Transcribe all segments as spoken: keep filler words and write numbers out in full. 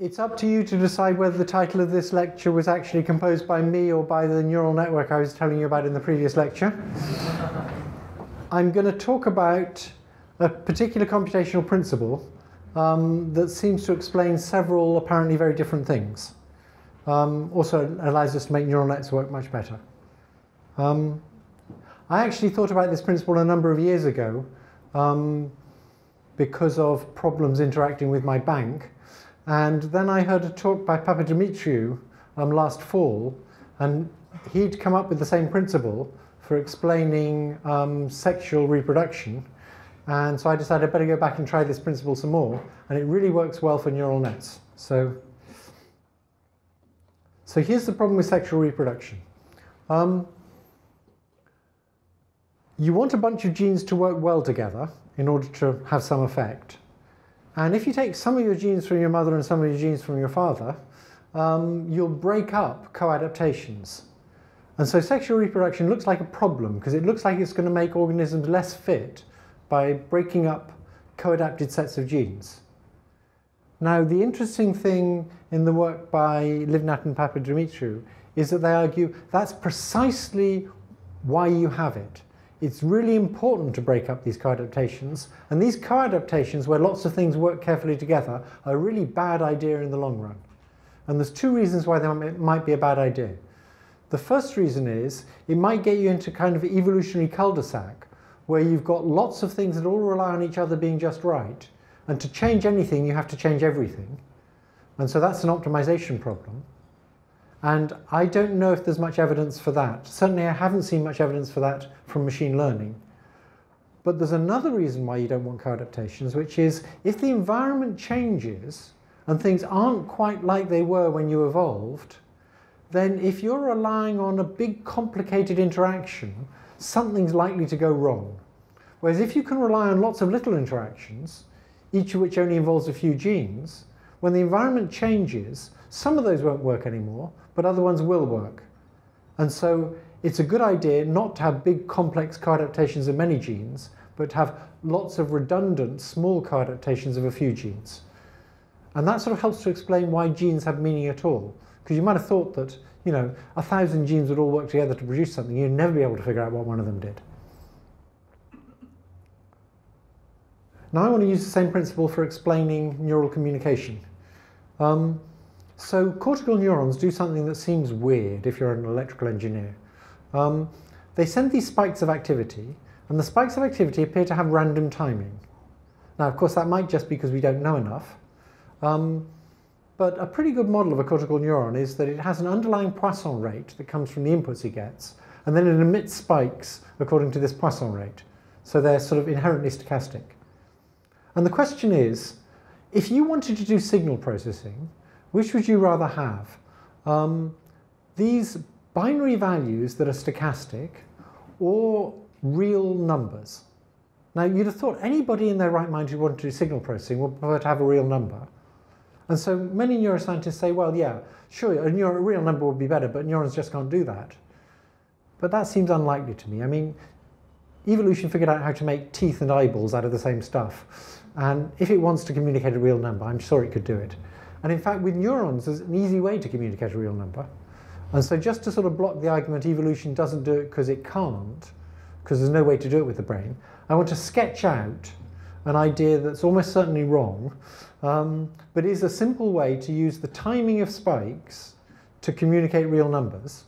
It's up to you to decide whether the title of this lecture was actually composed by me or by the neural network I was telling you about in the previous lecture. I'm going to talk about a particular computational principle um, that seems to explain several apparently very different things. Um, also allows us to make neural nets work much better. Um, I actually thought about this principle a number of years ago um, because of problems interacting with my bank. And then I heard a talk by Papa Dimitriou um, last fall, and he'd come up with the same principle for explaining um, sexual reproduction. And so I decided I'd better go back and try this principle some more, and it really works well for neural nets. So, so here's the problem with sexual reproduction. Um, you want a bunch of genes to work well together in order to have some effect. And if you take some of your genes from your mother and some of your genes from your father, um, you'll break up co-adaptations. And so sexual reproduction looks like a problem because it looks like it's going to make organisms less fit by breaking up co-adapted sets of genes. Now, the interesting thing in the work by Livnat and Papa Dimitriou is that they argue that's precisely why you have it. It's really important to break up these co-adaptations, and these co-adaptations where lots of things work carefully together are a really bad idea in the long run. And there's two reasons why they might be a bad idea. The first reason is it might get you into kind of evolutionary cul-de-sac where you've got lots of things that all rely on each other being just right, and to change anything you have to change everything. And so that's an optimization problem. And I don't know if there's much evidence for that. Certainly I haven't seen much evidence for that from machine learning. But there's another reason why you don't want co-adaptations, which is if the environment changes and things aren't quite like they were when you evolved, then if you're relying on a big complicated interaction, something's likely to go wrong. Whereas if you can rely on lots of little interactions, each of which only involves a few genes, when the environment changes, some of those won't work anymore, but other ones will work. And so it's a good idea not to have big complex co-adaptations of many genes, but to have lots of redundant small co-adaptations of a few genes. And that sort of helps to explain why genes have meaning at all. Because you might have thought that, you know, a thousand genes would all work together to produce something. You'd never be able to figure out what one of them did. Now I want to use the same principle for explaining neural communication. Um, So cortical neurons do something that seems weird if you're an electrical engineer. Um, they send these spikes of activity, and the spikes of activity appear to have random timing. Now, of course, that might just be because we don't know enough. Um, but a pretty good model of a cortical neuron is that it has an underlying Poisson rate that comes from the inputs it gets, and then it emits spikes according to this Poisson rate. So they're sort of inherently stochastic. And the question is, if you wanted to do signal processing, which would you rather have? Um, these binary values that are stochastic or real numbers? Now, you'd have thought anybody in their right mind who wanted to do signal processing would prefer to have a real number. And so many neuroscientists say, well, yeah, sure, a, neuro, a real number would be better, but neurons just can't do that. But that seems unlikely to me. I mean, evolution figured out how to make teeth and eyeballs out of the same stuff. And if it wants to communicate a real number, I'm sure it could do it. And in fact, with neurons, there's an easy way to communicate a real number. And so just to sort of block the argument evolution doesn't do it because it can't, because there's no way to do it with the brain, I want to sketch out an idea that's almost certainly wrong, um, but is a simple way to use the timing of spikes to communicate real numbers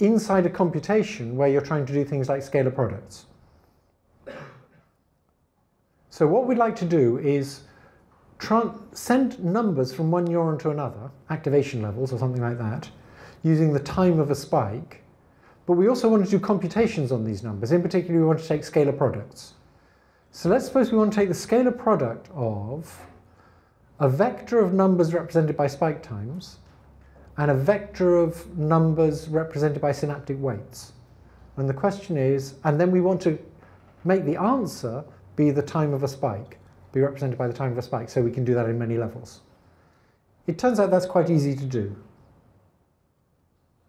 inside a computation where you're trying to do things like scalar products. So what we'd like to do is send numbers from one neuron to another, activation levels or something like that, using the time of a spike. But we also want to do computations on these numbers. In particular, we want to take scalar products. So let's suppose we want to take the scalar product of a vector of numbers represented by spike times and a vector of numbers represented by synaptic weights. And the question is, and then we want to make the answer be the time of a spike. Be represented by the time of a spike, so we can do that in many levels. It turns out that's quite easy to do.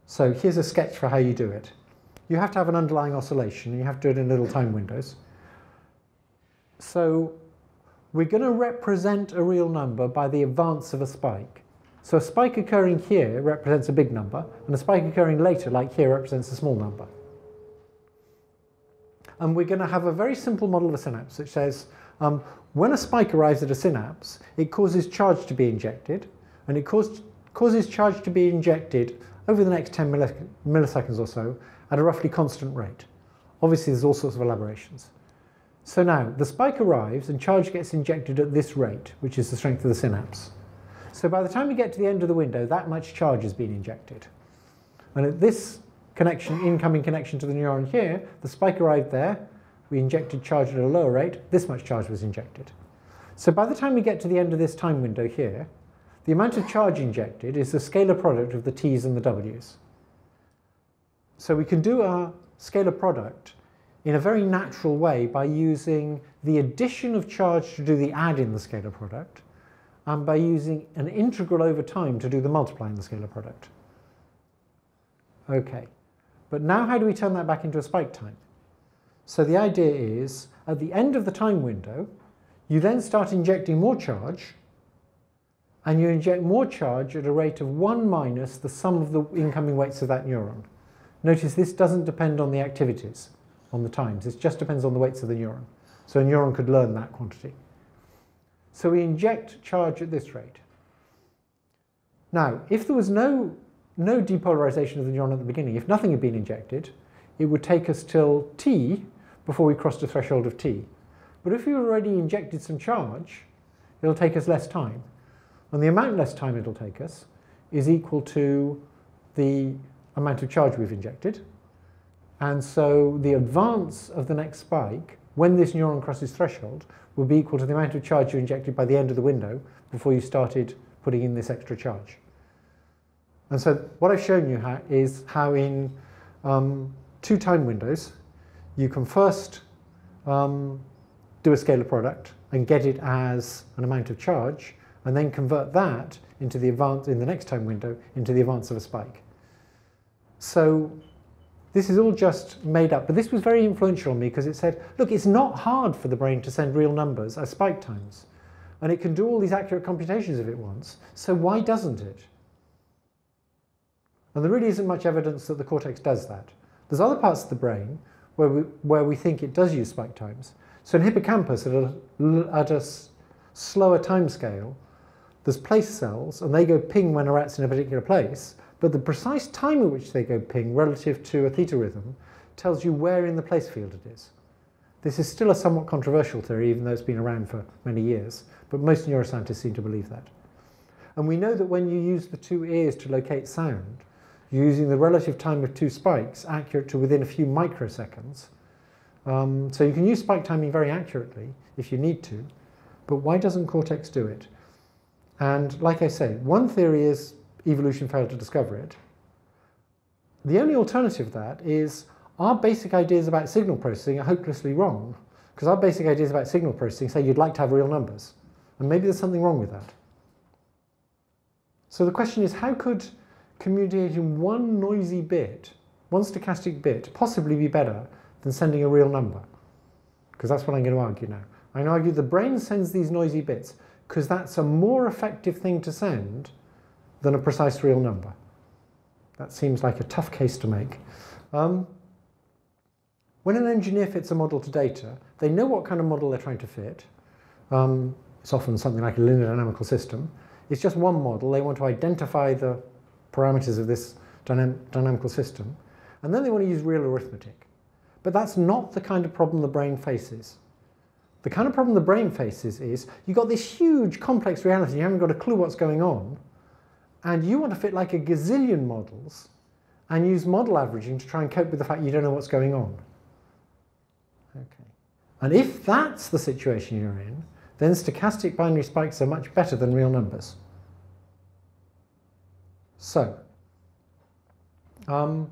So here's a sketch for how you do it. You have to have an underlying oscillation, and you have to do it in little time windows. So we're going to represent a real number by the advance of a spike. So a spike occurring here represents a big number, and a spike occurring later, like here, represents a small number. And we're going to have a very simple model of a synapse, which says um, when a spike arrives at a synapse, it causes charge to be injected, and it cause, causes charge to be injected over the next ten milliseconds or so at a roughly constant rate. Obviously, there's all sorts of elaborations. So now, the spike arrives and charge gets injected at this rate, which is the strength of the synapse. So by the time we get to the end of the window, that much charge has been injected. And at this connection, incoming connection to the neuron here, the spike arrived there, we injected charge at a lower rate, this much charge was injected. So by the time we get to the end of this time window here, the amount of charge injected is the scalar product of the t's and the w's. So we can do our scalar product in a very natural way by using the addition of charge to do the add in the scalar product, and by using an integral over time to do the multiply in the scalar product. Okay, but now how do we turn that back into a spike time? So the idea is, at the end of the time window, you then start injecting more charge, and you inject more charge at a rate of one minus the sum of the incoming weights of that neuron. Notice this doesn't depend on the activities, on the times, it just depends on the weights of the neuron. So a neuron could learn that quantity. So we inject charge at this rate. Now, if there was no, no depolarization of the neuron at the beginning, if nothing had been injected, it would take us till t before we crossed a threshold of t. But if we already injected some charge, it'll take us less time. And the amount less time it'll take us is equal to the amount of charge we've injected. And so the advance of the next spike, when this neuron crosses threshold, will be equal to the amount of charge you injected by the end of the window before you started putting in this extra charge. And so what I've shown you how, is how in um, two time windows, you can first um, do a scalar product and get it as an amount of charge, and then convert that into the advance in the next time window into the advance of a spike. So this is all just made up, but this was very influential on me because it said, look, it's not hard for the brain to send real numbers as spike times, and it can do all these accurate computations if it wants, so why doesn't it? And there really isn't much evidence that the cortex does that. There's other parts of the brain where we, where we think it does use spike times. So in hippocampus, at a, at a slower time scale, there's place cells, and they go ping when a rat's in a particular place, but the precise time at which they go ping relative to a theta rhythm tells you where in the place field it is. This is still a somewhat controversial theory, even though it's been around for many years, but most neuroscientists seem to believe that. And we know that when you use the two ears to locate sound, you're using the relative time of two spikes accurate to within a few microseconds. Um, so you can use spike timing very accurately if you need to, but why doesn't cortex do it? And like I say, one theory is evolution failed to discover it. The only alternative to that is our basic ideas about signal processing are hopelessly wrong, because our basic ideas about signal processing say you'd like to have real numbers, and maybe there's something wrong with that. So the question is, how could communicating one noisy bit, one stochastic bit, possibly be better than sending a real number? Because that's what I'm going to argue now. I'm going to argue the brain sends these noisy bits because that's a more effective thing to send than a precise real number. That seems like a tough case to make. Um, when an engineer fits a model to data, they know what kind of model they're trying to fit. Um, it's often something like a linear dynamical system. It's just one model. They want to identify the parameters of this dynam dynamical system, and then they want to use real arithmetic. But that's not the kind of problem the brain faces. The kind of problem the brain faces is you've got this huge complex reality, you haven't got a clue what's going on, and you want to fit like a gazillion models and use model averaging to try and cope with the fact you don't know what's going on. Okay. And if that's the situation you're in, then stochastic binary spikes are much better than real numbers. So, um,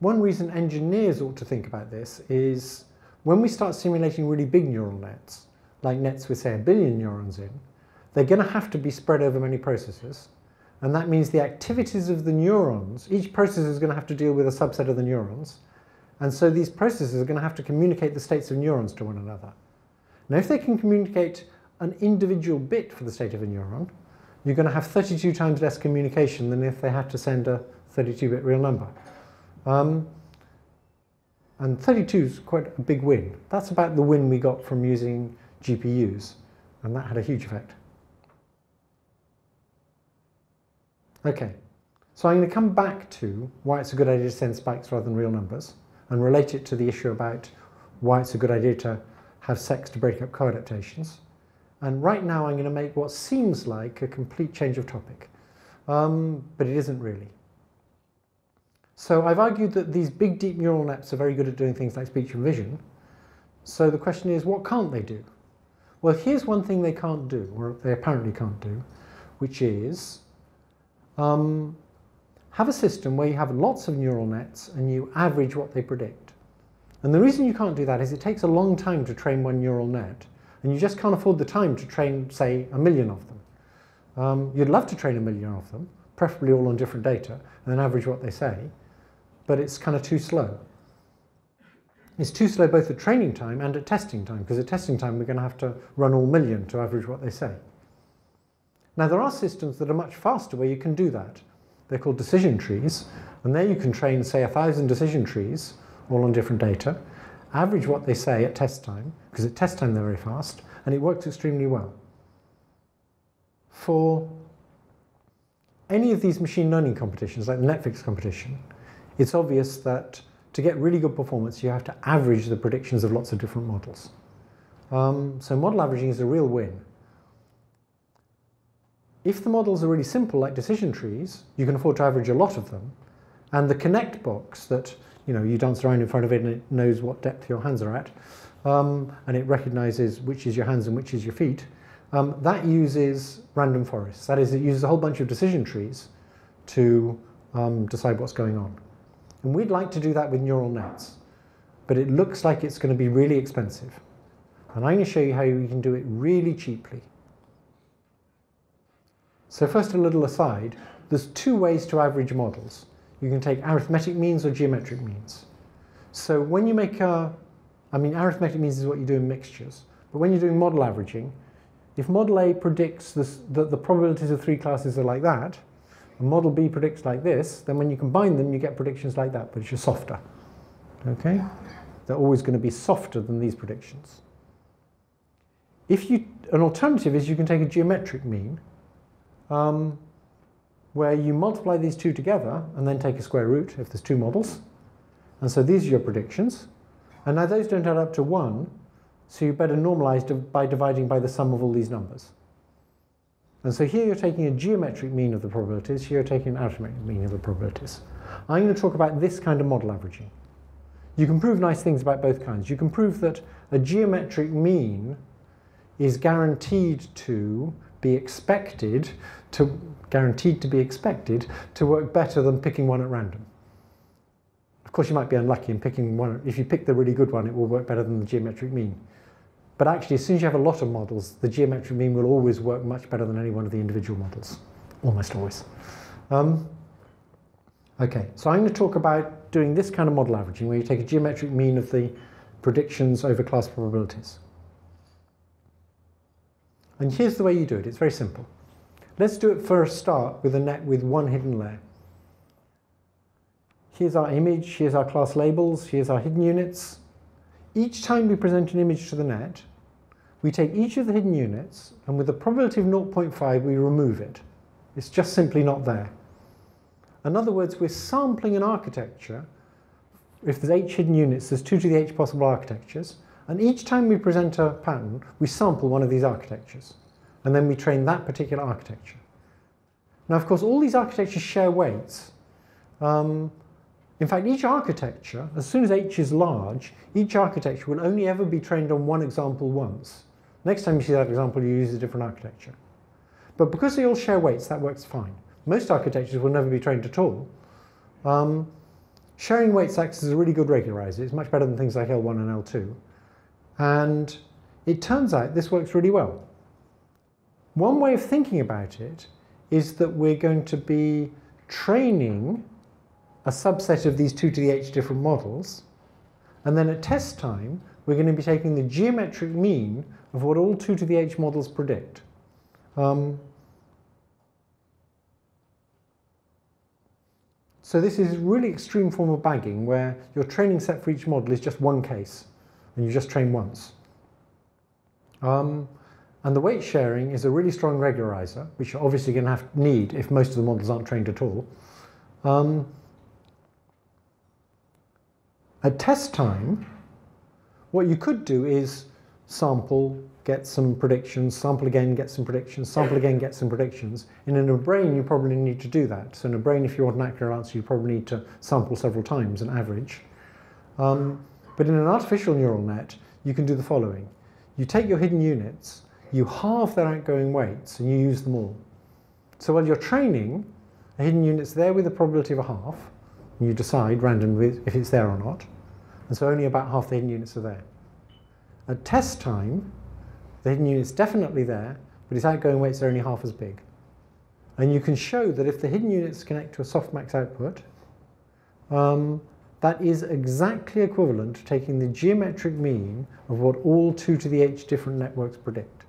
one reason engineers ought to think about this is when we start simulating really big neural nets, like nets with, say, a billion neurons in, they're going to have to be spread over many processes. And that means the activities of the neurons, each process is going to have to deal with a subset of the neurons. And so these processes are going to have to communicate the states of neurons to one another. Now, if they can communicate an individual bit for the state of a neuron, you're going to have thirty-two times less communication than if they had to send a thirty-two bit real number. Um, and thirty-two is quite a big win. That's about the win we got from using G P Us, and that had a huge effect. Okay, so I'm going to come back to why it's a good idea to send spikes rather than real numbers, and relate it to the issue about why it's a good idea to have sex to break up co-adaptations. And right now I'm going to make what seems like a complete change of topic, um, but it isn't really. So I've argued that these big deep neural nets are very good at doing things like speech and vision. So the question is, what can't they do? Well, here's one thing they can't do, or they apparently can't do, which is um, have a system where you have lots of neural nets and you average what they predict. And the reason you can't do that is it takes a long time to train one neural net, and you just can't afford the time to train, say, a million of them. Um, you'd love to train a million of them, preferably all on different data, and then average what they say, but it's kind of too slow. It's too slow both at training time and at testing time, because at testing time we're going to have to run all million to average what they say. Now, there are systems that are much faster where you can do that. They're called decision trees, and there you can train, say, a thousand decision trees, all on different data, average what they say at test time, because at test time they're very fast, and it works extremely well. For any of these machine learning competitions, like the Netflix competition, it's obvious that to get really good performance, you have to average the predictions of lots of different models. Um, so model averaging is a real win. If the models are really simple, like decision trees, you can afford to average a lot of them, and the connect box that you know, you dance around in front of it and it knows what depth your hands are at, um, and it recognizes which is your hands and which is your feet. Um, that uses random forests. That is, it uses a whole bunch of decision trees to um, decide what's going on. And we'd like to do that with neural nets, but it looks like it's going to be really expensive. And I'm going to show you how you can do it really cheaply. So first, a little aside, there's two ways to average models. You can take arithmetic means or geometric means. So when you make a, I mean arithmetic means is what you do in mixtures, but when you're doing model averaging, if model A predicts this, that the probabilities of three classes are like that, and model B predicts like this, then when you combine them you get predictions like that, but it's just softer. Okay? They're always going to be softer than these predictions. If you, an alternative is you can take a geometric mean, um, where you multiply these two together and then take a square root if there's two models. And so these are your predictions. And now those don't add up to one, so you better normalize by dividing by the sum of all these numbers. And so here you're taking a geometric mean of the probabilities, here you're taking an arithmetic mean of the probabilities. I'm going to talk about this kind of model averaging. You can prove nice things about both kinds. You can prove that a geometric mean is guaranteed to be expected to guaranteed to be expected to work better than picking one at random. Of course, you might be unlucky in picking one. If you pick the really good one, it will work better than the geometric mean. But actually, as soon as you have a lot of models, the geometric mean will always work much better than any one of the individual models, almost always. Um, okay, so I'm going to talk about doing this kind of model averaging, where you take a geometric mean of the predictions over class probabilities. And here's the way you do it. It's very simple. Let's do it for a start with a net with one hidden layer. Here's our image, here's our class labels, here's our hidden units. Each time we present an image to the net, we take each of the hidden units, and with a probability of zero point five, we remove it. It's just simply not there. In other words, we're sampling an architecture. If there's h hidden units, there's two to the h possible architectures. And each time we present a pattern, we sample one of these architectures, and then we train that particular architecture. Now, of course, all these architectures share weights. Um, in fact, each architecture, as soon as H is large, each architecture will only ever be trained on one example once. Next time you see that example, you use a different architecture. But because they all share weights, that works fine. Most architectures will never be trained at all. Um, sharing weights acts as a really good regularizer. It's much better than things like L one and L two. And it turns out this works really well. One way of thinking about it is that we're going to be training a subset of these two to the h different models, And then at test time, we're going to be taking the geometric mean of what all two to the H models predict. Um, so this is a really extreme form of bagging where your training set for each model is just one case and you just train once. Um, and the weight sharing is a really strong regularizer, which you're obviously going to have to need if most of the models aren't trained at all. Um, at test time, what you could do is sample, get some predictions, sample again, get some predictions, sample again, get some predictions. And in a brain, you probably need to do that. So in a brain, if you want an accurate answer, you probably need to sample several times and average. Um, but in an artificial neural net, you can do the following. You take your hidden units, you halve their outgoing weights, and you use them all. So while you're training, a hidden unit's there with a probability of a half, and you decide randomly if it's there or not. And so only about half the hidden units are there. At test time, the hidden unit's definitely there, but its outgoing weights are only half as big. And you can show that if the hidden units connect to a softmax output, um, that is exactly equivalent to taking the geometric mean of what all two to the H different networks predict.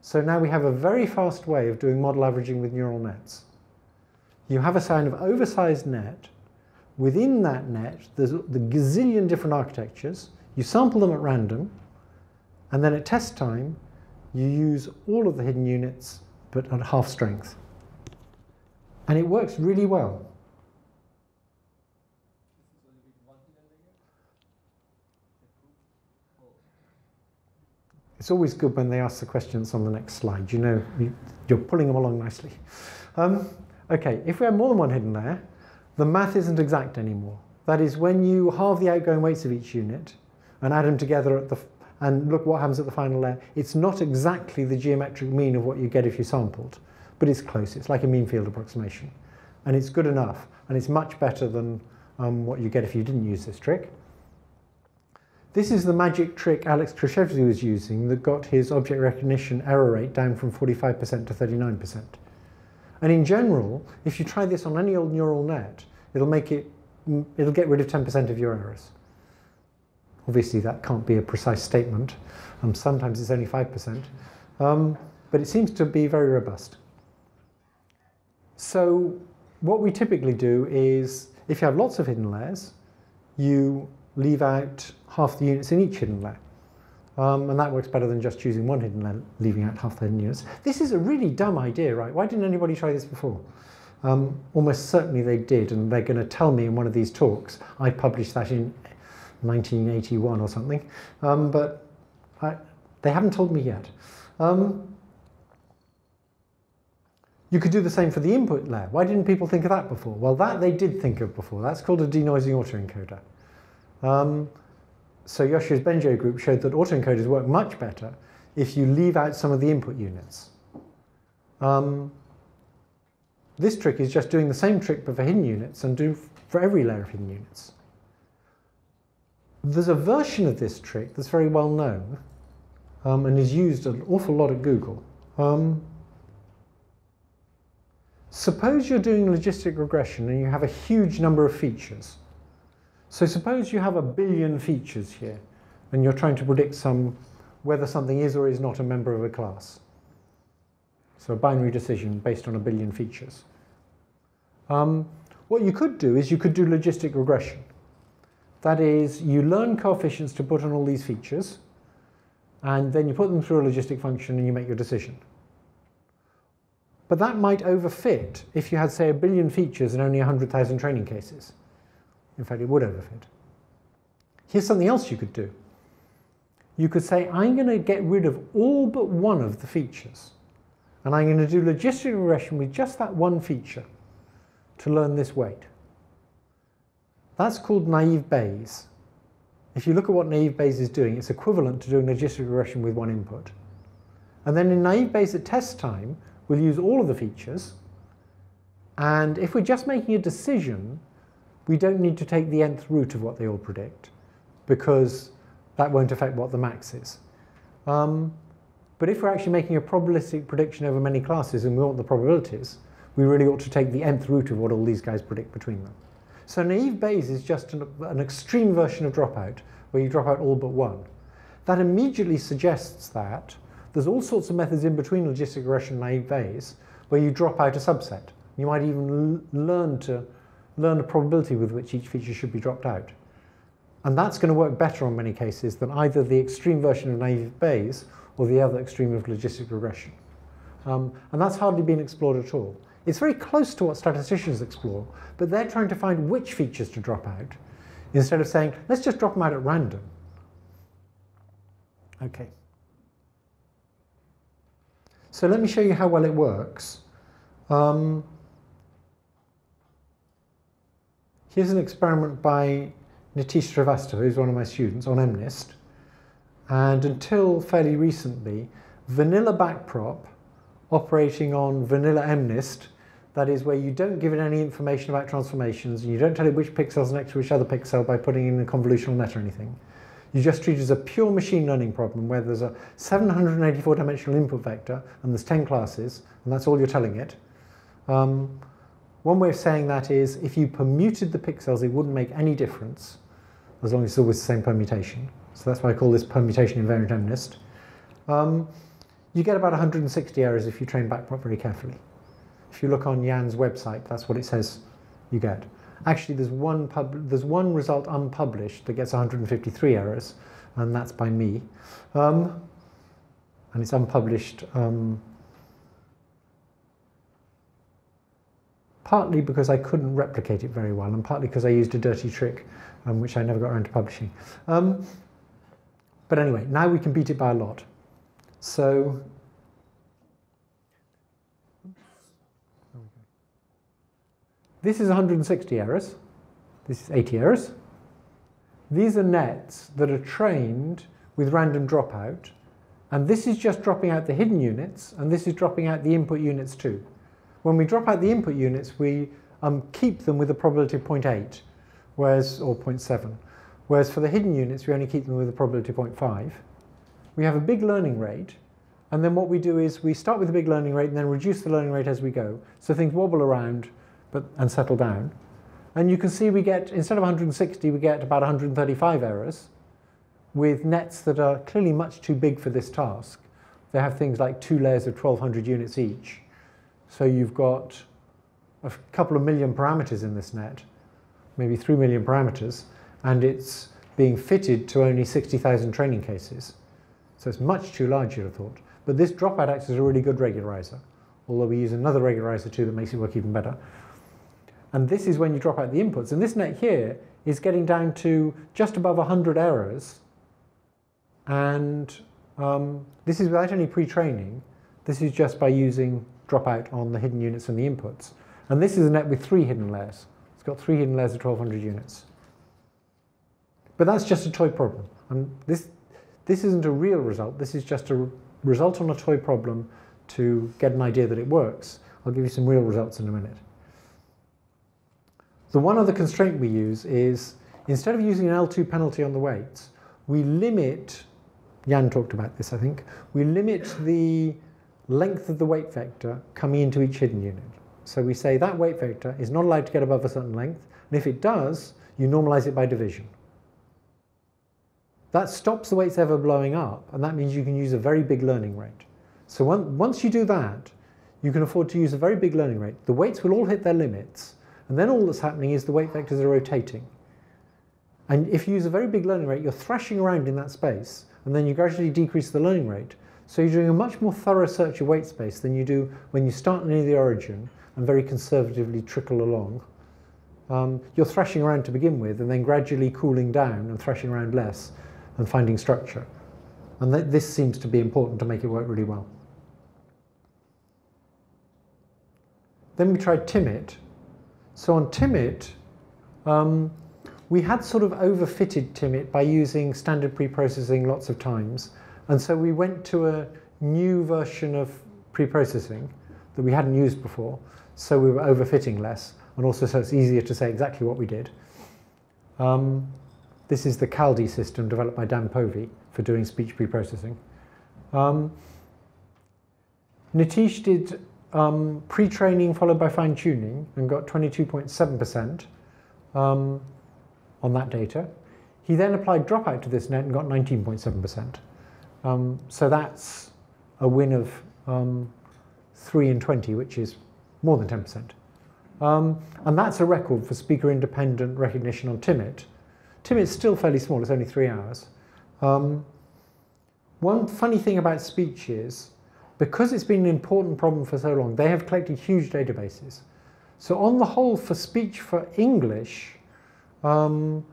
So now we have a very fast way of doing model averaging with neural nets. You have a kind of oversized net. Within that net, there's the gazillion different architectures. You sample them at random, and then at test time, you use all of the hidden units, but at half strength. And it works really well. It's always good when they ask the questions on the next slide. You know, you're pulling them along nicely. Um, okay, if we have more than one hidden layer, the math isn't exact anymore. That is, when you halve the outgoing weights of each unit and add them together at the, and look what happens at the final layer, it's not exactly the geometric mean of what you get if you sampled, but it's close. It's like a mean field approximation. And it's good enough, and it's much better than um, what you get if you didn't use this trick. This is the magic trick Alex Krizhevsky was using that got his object recognition error rate down from forty-five percent to thirty-nine percent. And in general, if you try this on any old neural net, it'll make it, it'll get rid of ten percent of your errors. Obviously, that can't be a precise statement. Um, sometimes it's only five percent. Um, but it seems to be very robust. So what we typically do is, if you have lots of hidden layers, you leave out half the units in each hidden layer. Um, and that works better than just choosing one hidden layer, leaving out half the hidden units. This is a really dumb idea, right? Why didn't anybody try this before? Um, almost certainly they did, and they're going to tell me in one of these talks. I published that in nineteen eighty-one or something, um, but I, they haven't told me yet. Um, you could do the same for the input layer. Why didn't people think of that before? Well, that they did think of before. That's called a denoising autoencoder. Um, so Yoshi's Benjo group showed that autoencoders work much better if you leave out some of the input units. Um, this trick is just doing the same trick but for hidden units and do for every layer of hidden units. There's a version of this trick that's very well known um, and is used an awful lot at Google. Um, suppose you're doing logistic regression and you have a huge number of features. So suppose you have a billion features here, and you're trying to predict some, whether something is or is not a member of a class. So a binary decision based on a billion features. Um, what you could do is you could do logistic regression. That is, you learn coefficients to put on all these features, and then you put them through a logistic function and you make your decision. But that might overfit if you had, say, a billion features and only one hundred thousand training cases. In fact, it would overfit. Here's something else you could do. You could say, I'm going to get rid of all but one of the features, and I'm going to do logistic regression with just that one feature to learn this weight. That's called naive Bayes. If you look at what naive Bayes is doing, it's equivalent to doing logistic regression with one input. And then in naive Bayes at test time, we'll use all of the features, and if we're just making a decision, we don't need to take the nth root of what they all predict, because that won't affect what the max is. Um, but if we're actually making a probabilistic prediction over many classes and we want the probabilities, we really ought to take the nth root of what all these guys predict between them. So naive Bayes is just an, an extreme version of dropout, where you drop out all but one. That immediately suggests that there's all sorts of methods in between logistic regression and naive Bayes, where you drop out a subset. You might even learn to learn the probability with which each feature should be dropped out. And that's going to work better on many cases than either the extreme version of naive Bayes or the other extreme of logistic regression. Um, and that's hardly been explored at all. It's very close to what statisticians explore, but they're trying to find which features to drop out, instead of saying, let's just drop them out at random. Okay. So let me show you how well it works. Um, here's an experiment by Nitish Srivastava, who's one of my students, on MNIST. And until fairly recently, vanilla backprop operating on vanilla MNIST, that is where you don't give it any information about transformations, and you don't tell it which pixel is next to which other pixel by putting in a convolutional net or anything. You just treat it as a pure machine learning problem where there's a seven hundred eighty-four dimensional input vector and there's ten classes, and that's all you're telling it. Um, one way of saying that is if you permuted the pixels, it wouldn't make any difference as long as it's always the same permutation. So that's why I call this permutation invariant MNIST. Um, you get about one hundred sixty errors if you train backprop very carefully. If you look on Yan's website, that's what it says you get. Actually, there's one, pub there's one result unpublished that gets one hundred fifty-three errors, and that's by me. Um, and it's unpublished um, partly because I couldn't replicate it very well, and partly because I used a dirty trick, um, which I never got around to publishing. Um, but anyway, now we can beat it by a lot. So. This is one hundred sixty errors, this is eighty errors. These are nets that are trained with random dropout, and this is just dropping out the hidden units, and this is dropping out the input units too. When we drop out the input units, we um, keep them with a probability of zero point eight, whereas, or zero point seven, whereas for the hidden units, we only keep them with a probability of zero point five. We have a big learning rate, and then what we do is we start with a big learning rate and then reduce the learning rate as we go, so things wobble around, But, and settle down. And you can see we get, instead of one hundred sixty, we get about one hundred thirty-five errors with nets that are clearly much too big for this task. They have things like two layers of twelve hundred units each. So you've got a couple of million parameters in this net, maybe three million parameters, and it's being fitted to only sixty thousand training cases. So it's much too large, you'd have thought. But this dropout acts as a really good regularizer, although we use another regularizer too that makes it work even better. And this is when you drop out the inputs. And this net here is getting down to just above one hundred errors. And um, this is without any pre-training. This is just by using dropout on the hidden units and the inputs. And this is a net with three hidden layers. It's got three hidden layers of twelve hundred units. But that's just a toy problem. And this, this isn't a real result. This is just a result on a toy problem to get an idea that it works. I'll give you some real results in a minute. The one other constraint we use is, instead of using an L two penalty on the weights, we limit, Yan talked about this I think, we limit the length of the weight vector coming into each hidden unit. So we say that weight vector is not allowed to get above a certain length, and if it does, you normalize it by division. That stops the weights ever blowing up, and that means you can use a very big learning rate. So one, once you do that, you can afford to use a very big learning rate. The weights will all hit their limits, and then all that's happening is the weight vectors are rotating. And if you use a very big learning rate, you're thrashing around in that space, and then you gradually decrease the learning rate. So you're doing a much more thorough search of weight space than you do when you start near the origin and very conservatively trickle along. Um, you're thrashing around to begin with, and then gradually cooling down and thrashing around less and finding structure. And th this seems to be important to make it work really well. Then we tried TIMIT. So on TIMIT, um, we had sort of overfitted TIMIT by using standard preprocessing lots of times. And so we went to a new version of preprocessing that we hadn't used before. So we were overfitting less. And also, so it's easier to say exactly what we did. Um, this is the Kaldi system developed by Dan Povey for doing speech preprocessing. Um, Nitish did Um, pre-training followed by fine-tuning and got twenty-two point seven percent. um, on that data. He then applied dropout to this net and got nineteen point seven percent. Um, so that's a win of um, three in twenty, which is more than ten percent. Um, and that's a record for speaker-independent recognition on TIMIT. TIMIT's still fairly small, it's only three hours. Um, one funny thing about speech is, because it's been an important problem for so long, they have collected huge databases. So on the whole, for speech for English, um,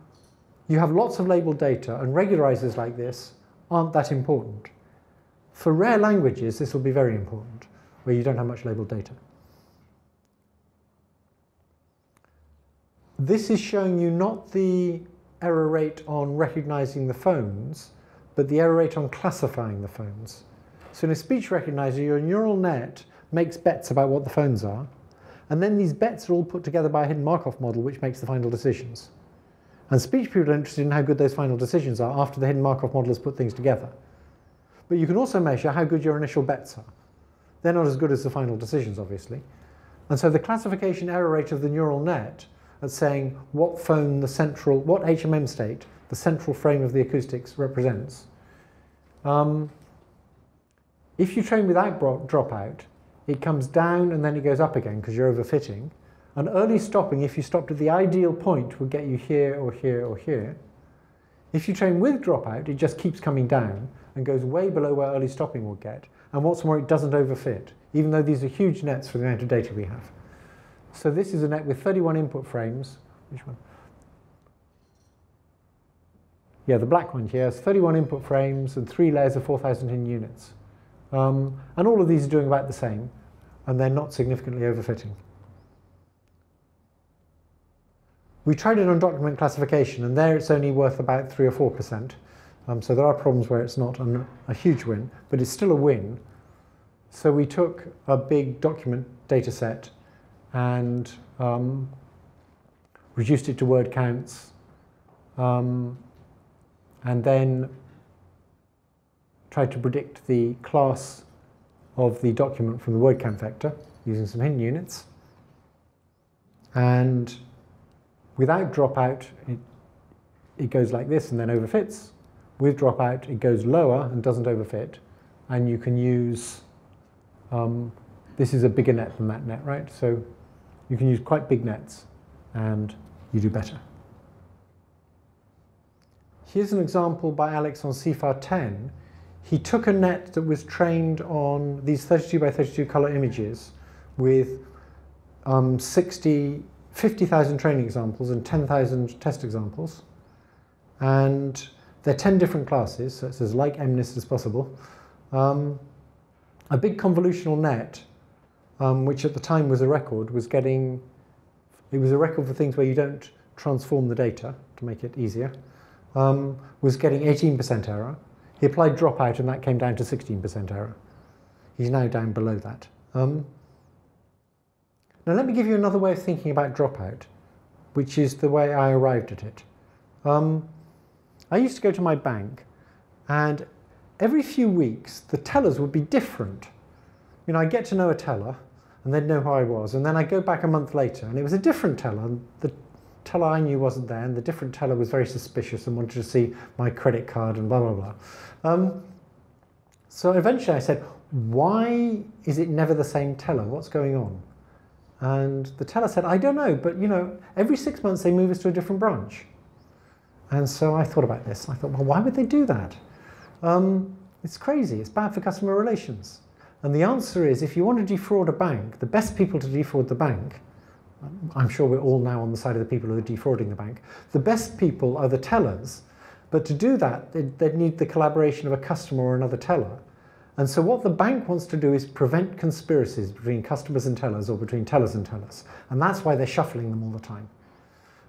you have lots of labeled data, and regularizers like this aren't that important. For rare languages, this will be very important, where you don't have much labeled data. This is showing you not the error rate on recognizing the phones, but the error rate on classifying the phones. So in a speech recognizer, your neural net makes bets about what the phones are, and then these bets are all put together by a hidden Markov model, which makes the final decisions. And speech people are interested in how good those final decisions are after the hidden Markov model has put things together. But you can also measure how good your initial bets are. They're not as good as the final decisions, obviously. And so the classification error rate of the neural net at saying what phone the central, what H M M state the central frame of the acoustics represents. Um, if you train without dropout, it comes down and then it goes up again because you're overfitting. And early stopping, if you stopped at the ideal point, would get you here or here or here. If you train with dropout, it just keeps coming down and goes way below where early stopping will get. And what's more, it doesn't overfit, even though these are huge nets for the amount of data we have. So this is a net with thirty-one input frames. Which one? Yeah, the black one here has thirty-one input frames and three layers of four thousand ten units. Um, and all of these are doing about the same, and they're not significantly overfitting. We tried it on document classification, and there it's only worth about three or four percent. Um, so there are problems where it's not an, a huge win, but it's still a win. So we took a big document data set and um, reduced it to word counts, um, and then tried to predict the class of the document from the word count vector using some hidden units. And without dropout, it, it goes like this and then overfits. With dropout, it goes lower and doesn't overfit. And you can use, um, this is a bigger net than that net, right? So you can use quite big nets and you do better. Here's an example by Alex on CIFAR ten. He took a net that was trained on these thirty-two by thirty-two color images with um, sixty fifty thousand training examples and ten thousand test examples. And they're ten different classes, so it's as like MNIST as possible. Um, a big convolutional net, um, which at the time was a record, was getting, it was a record for things where you don't transform the data to make it easier, um, was getting eighteen percent error. He applied dropout and that came down to sixteen percent error. He's now down below that. Um, Now let me give you another way of thinking about dropout, which is the way I arrived at it. Um, I used to go to my bank, and every few weeks the tellers would be different. You know, I'd get to know a teller, and they'd know who I was, and then I'd go back a month later, and it was a different teller, and the teller I knew wasn't there, and the different teller was very suspicious and wanted to see my credit card and blah, blah, blah. Um, so eventually I said, why is it never the same teller? What's going on? And the teller said, I don't know, but you know, every six months they move us to a different branch. And so I thought about this. I thought, well, why would they do that? Um, it's crazy. It's bad for customer relations. And the answer is, if you want to defraud a bank, the best people to defraud the bank, I'm sure we're all now on the side of the people who are defrauding the bank, the best people are the tellers. But to do that, they'd, they'd need the collaboration of a customer or another teller. And so what the bank wants to do is prevent conspiracies between customers and tellers or between tellers and tellers. And that's why they're shuffling them all the time.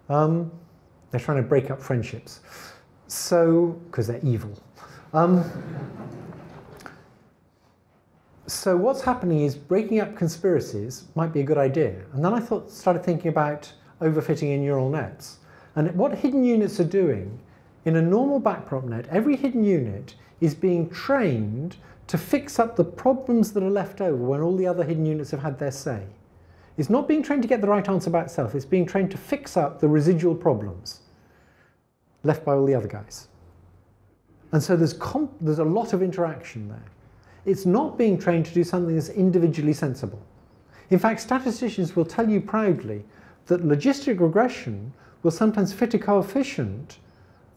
Um, they're trying to break up friendships. So, because they're evil. Um, so what's happening is breaking up conspiracies might be a good idea. And then I thought, started thinking about overfitting in neural nets. And what hidden units are doing, in a normal backprop net, every hidden unit is being trained to fix up the problems that are left over when all the other hidden units have had their say. is not being trained to get the right answer by itself. It's being trained to fix up the residual problems left by all the other guys. And so there's, comp there's a lot of interaction there. It's not being trained to do something that's individually sensible. In fact, statisticians will tell you proudly that logistic regression will sometimes fit a coefficient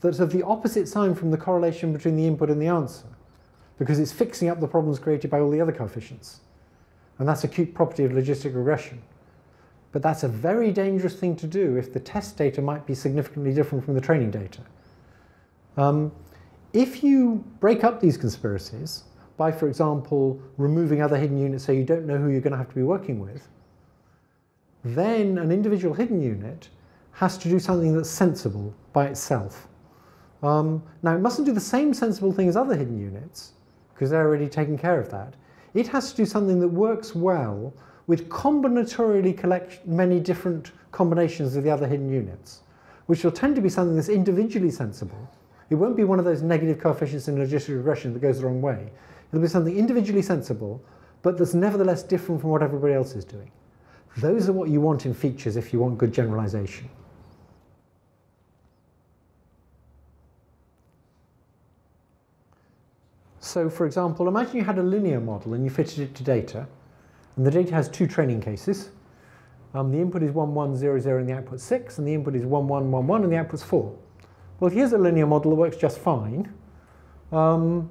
that's of the opposite sign from the correlation between the input and the answer, because it's fixing up the problems created by all the other coefficients. And that's a cute property of logistic regression. But that's a very dangerous thing to do if the test data might be significantly different from the training data. Um, if you break up these conspiracies by, for example, removing other hidden units so you don't know who you're going to have to be working with, then an individual hidden unit has to do something that's sensible by itself. Um, now, it mustn't do the same sensible thing as other hidden units, because they're already taking care of that. It has to do something that works well with combinatorially collect many different combinations of the other hidden units, which will tend to be something that's individually sensible. It won't be one of those negative coefficients in logistic regression that goes the wrong way. It'll be something individually sensible, but that's nevertheless different from what everybody else is doing. Those are what you want in features if you want good generalization. So, for example, imagine you had a linear model and you fitted it to data, and the data has two training cases. Um, the input is one one zero zero and the output six, and the input is one one one one and the output's four. Well, here's a linear model that works just fine. Um,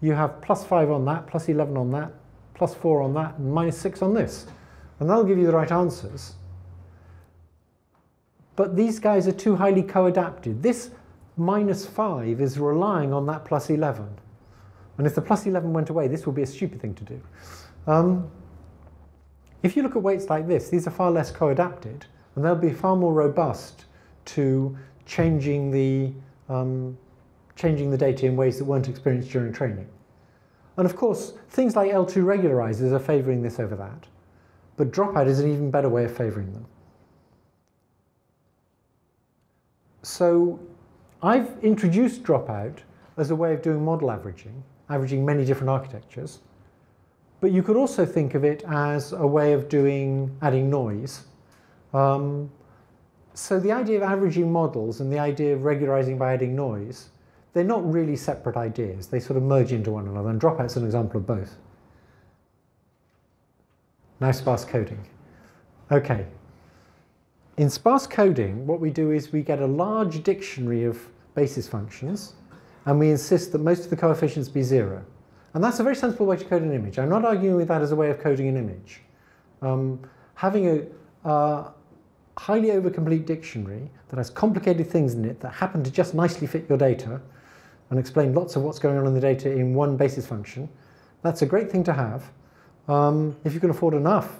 you have plus five on that, plus eleven on that, plus four on that, and minus six on this. And that'll give you the right answers. But these guys are too highly co-adapted. This minus five is relying on that plus eleven. And if the plus eleven went away, this would be a stupid thing to do. Um, if you look at weights like this, these are far less co-adapted, and they'll be far more robust to changing the, um, changing the data in ways that weren't experienced during training. And of course, things like L two regularizers are favoring this over that. But dropout is an even better way of favoring them. So I've introduced dropout as a way of doing model averaging, averaging many different architectures. But you could also think of it as a way of doing, adding noise. Um, so the idea of averaging models and the idea of regularizing by adding noise, they're not really separate ideas. They sort of merge into one another, and dropout's an example of both. Now sparse coding. Okay. In sparse coding, what we do is we get a large dictionary of basis functions, and we insist that most of the coefficients be zero. And that's a very sensible way to code an image. I'm not arguing with that as a way of coding an image. Um, having a uh, highly overcomplete dictionary that has complicated things in it that happen to just nicely fit your data and explain lots of what's going on in the data in one basis function, that's a great thing to have. Um, if you can afford enough,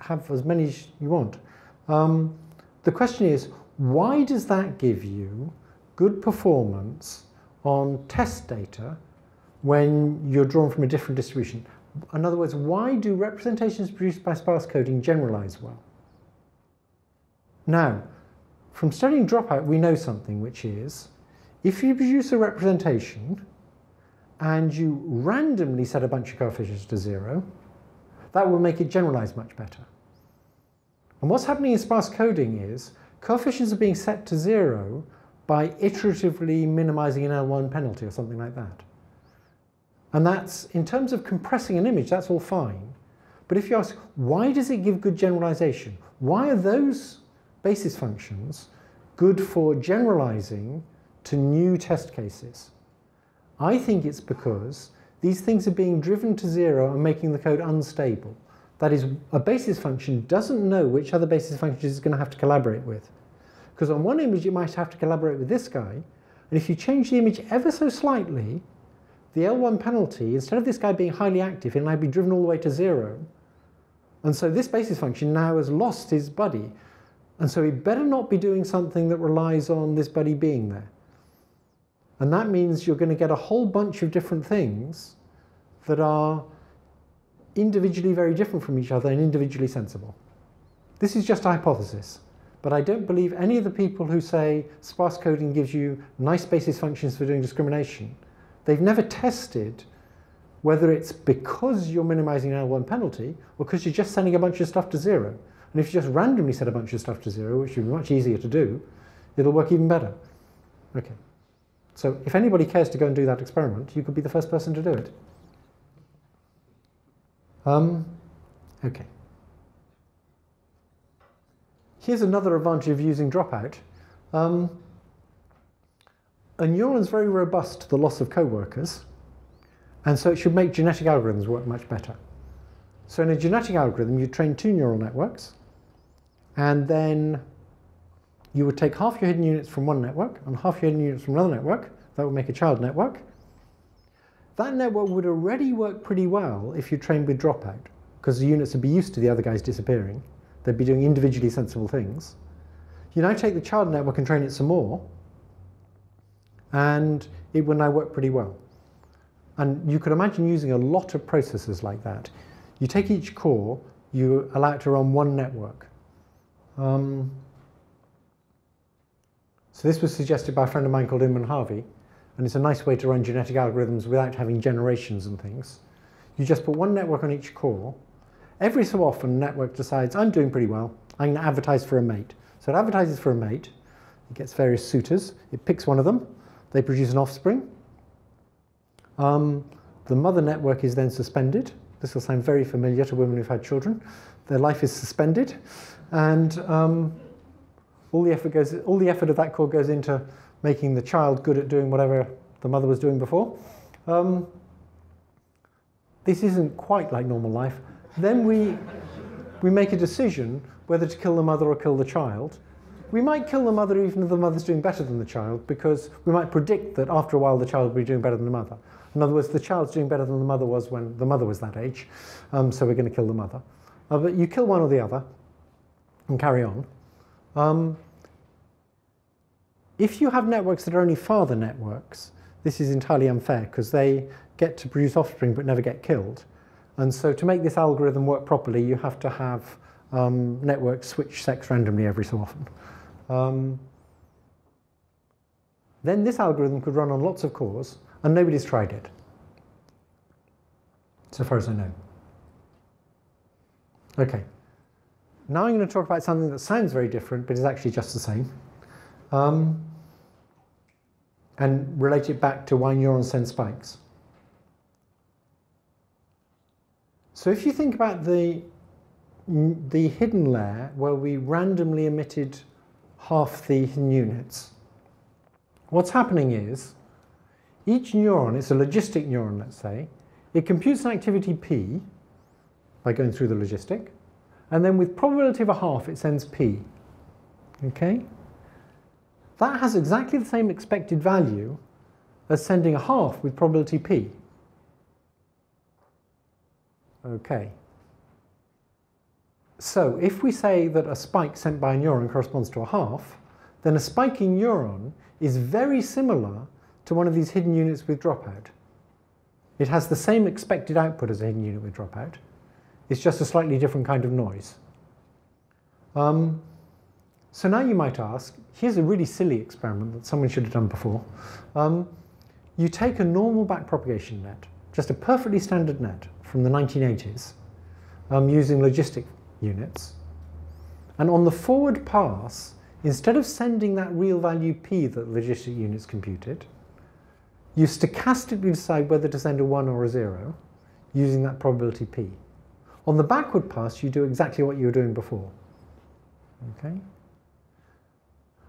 have as many as you want. Um, the question is, why does that give you good performance on test data when you're drawn from a different distribution? In other words, why do representations produced by sparse coding generalize well? Now, from studying dropout, we know something, which is if you produce a representation and you randomly set a bunch of coefficients to zero, that will make it generalize much better. And what's happening in sparse coding is coefficients are being set to zero by iteratively minimizing an L one penalty or something like that. And that's, in terms of compressing an image, that's all fine. But if you ask, why does it give good generalization? Why are those basis functions good for generalizing to new test cases? I think it's because these things are being driven to zero and making the code unstable. That is, a basis function doesn't know which other basis functions it's going to have to collaborate with. Because on one image, you might have to collaborate with this guy, and if you change the image ever so slightly, the L one penalty, instead of this guy being highly active, he'll now be driven all the way to zero. And so this basis function now has lost his buddy. And so he better not be doing something that relies on this buddy being there. And that means you're going to get a whole bunch of different things that are individually very different from each other and individually sensible. This is just a hypothesis. But I don't believe any of the people who say sparse coding gives you nice basis functions for doing discrimination. They've never tested whether it's because you're minimizing an L one penalty or because you're just sending a bunch of stuff to zero. And if you just randomly set a bunch of stuff to zero, which would be much easier to do, it'll work even better. Okay. So if anybody cares to go and do that experiment, you could be the first person to do it. Um, okay. Here's another advantage of using dropout. Um, a neuron's very robust to the loss of co-workers, and so it should make genetic algorithms work much better. So in a genetic algorithm, you train two neural networks, and then you would take half your hidden units from one network and half your hidden units from another network. That would make a child network. That network would already work pretty well if you trained with dropout, because the units would be used to the other guys disappearing. They'd be doing individually sensible things. You now take the child network and train it some more, and it would now work pretty well. And you could imagine using a lot of processors like that. You take each core, you allow it to run one network. Um, so this was suggested by a friend of mine called Inman Harvey, and it's a nice way to run genetic algorithms without having generations and things. You just put one network on each core. Every so often, network decides, I'm doing pretty well, I'm going to advertise for a mate. So it advertises for a mate, it gets various suitors, it picks one of them, they produce an offspring. Um, the mother network is then suspended. This will sound very familiar to women who've had children. Their life is suspended, and um, all the effort goes, all the effort of that core goes into making the child good at doing whatever the mother was doing before. Um, this isn't quite like normal life. Then we, we make a decision whether to kill the mother or kill the child. We might kill the mother even if the mother's doing better than the child, because we might predict that after a while the child will be doing better than the mother. In other words, the child's doing better than the mother was when the mother was that age, um, so we're going to kill the mother. Uh, but you kill one or the other and carry on. Um, if you have networks that are only father networks, this is entirely unfair, because they get to produce offspring but never get killed. And so to make this algorithm work properly, you have to have um, networks switch sex randomly every so often. Um, then this algorithm could run on lots of cores, and nobody's tried it, so far as I know. Okay, now I'm going to talk about something that sounds very different, but is actually just the same, um, and relate it back to why neurons send spikes. So if you think about the, the hidden layer where we randomly emitted half the hidden units, what's happening is each neuron, it's a logistic neuron, let's say, it computes an activity P by going through the logistic, and then with probability of a half, it sends P. Okay? That has exactly the same expected value as sending a half with probability P. Okay. So if we say that a spike sent by a neuron corresponds to a half, then a spiking neuron is very similar to one of these hidden units with dropout. It has the same expected output as a hidden unit with dropout. It's just a slightly different kind of noise. Um, so now you might ask, here's a really silly experiment that someone should have done before. Um, you take a normal backpropagation net, just a perfectly standard net from the nineteen eighties, um, using logistic units. And on the forward pass, instead of sending that real value P that logistic units computed, you stochastically decide whether to send a one or a zero using that probability P. On the backward pass, you do exactly what you were doing before. Okay?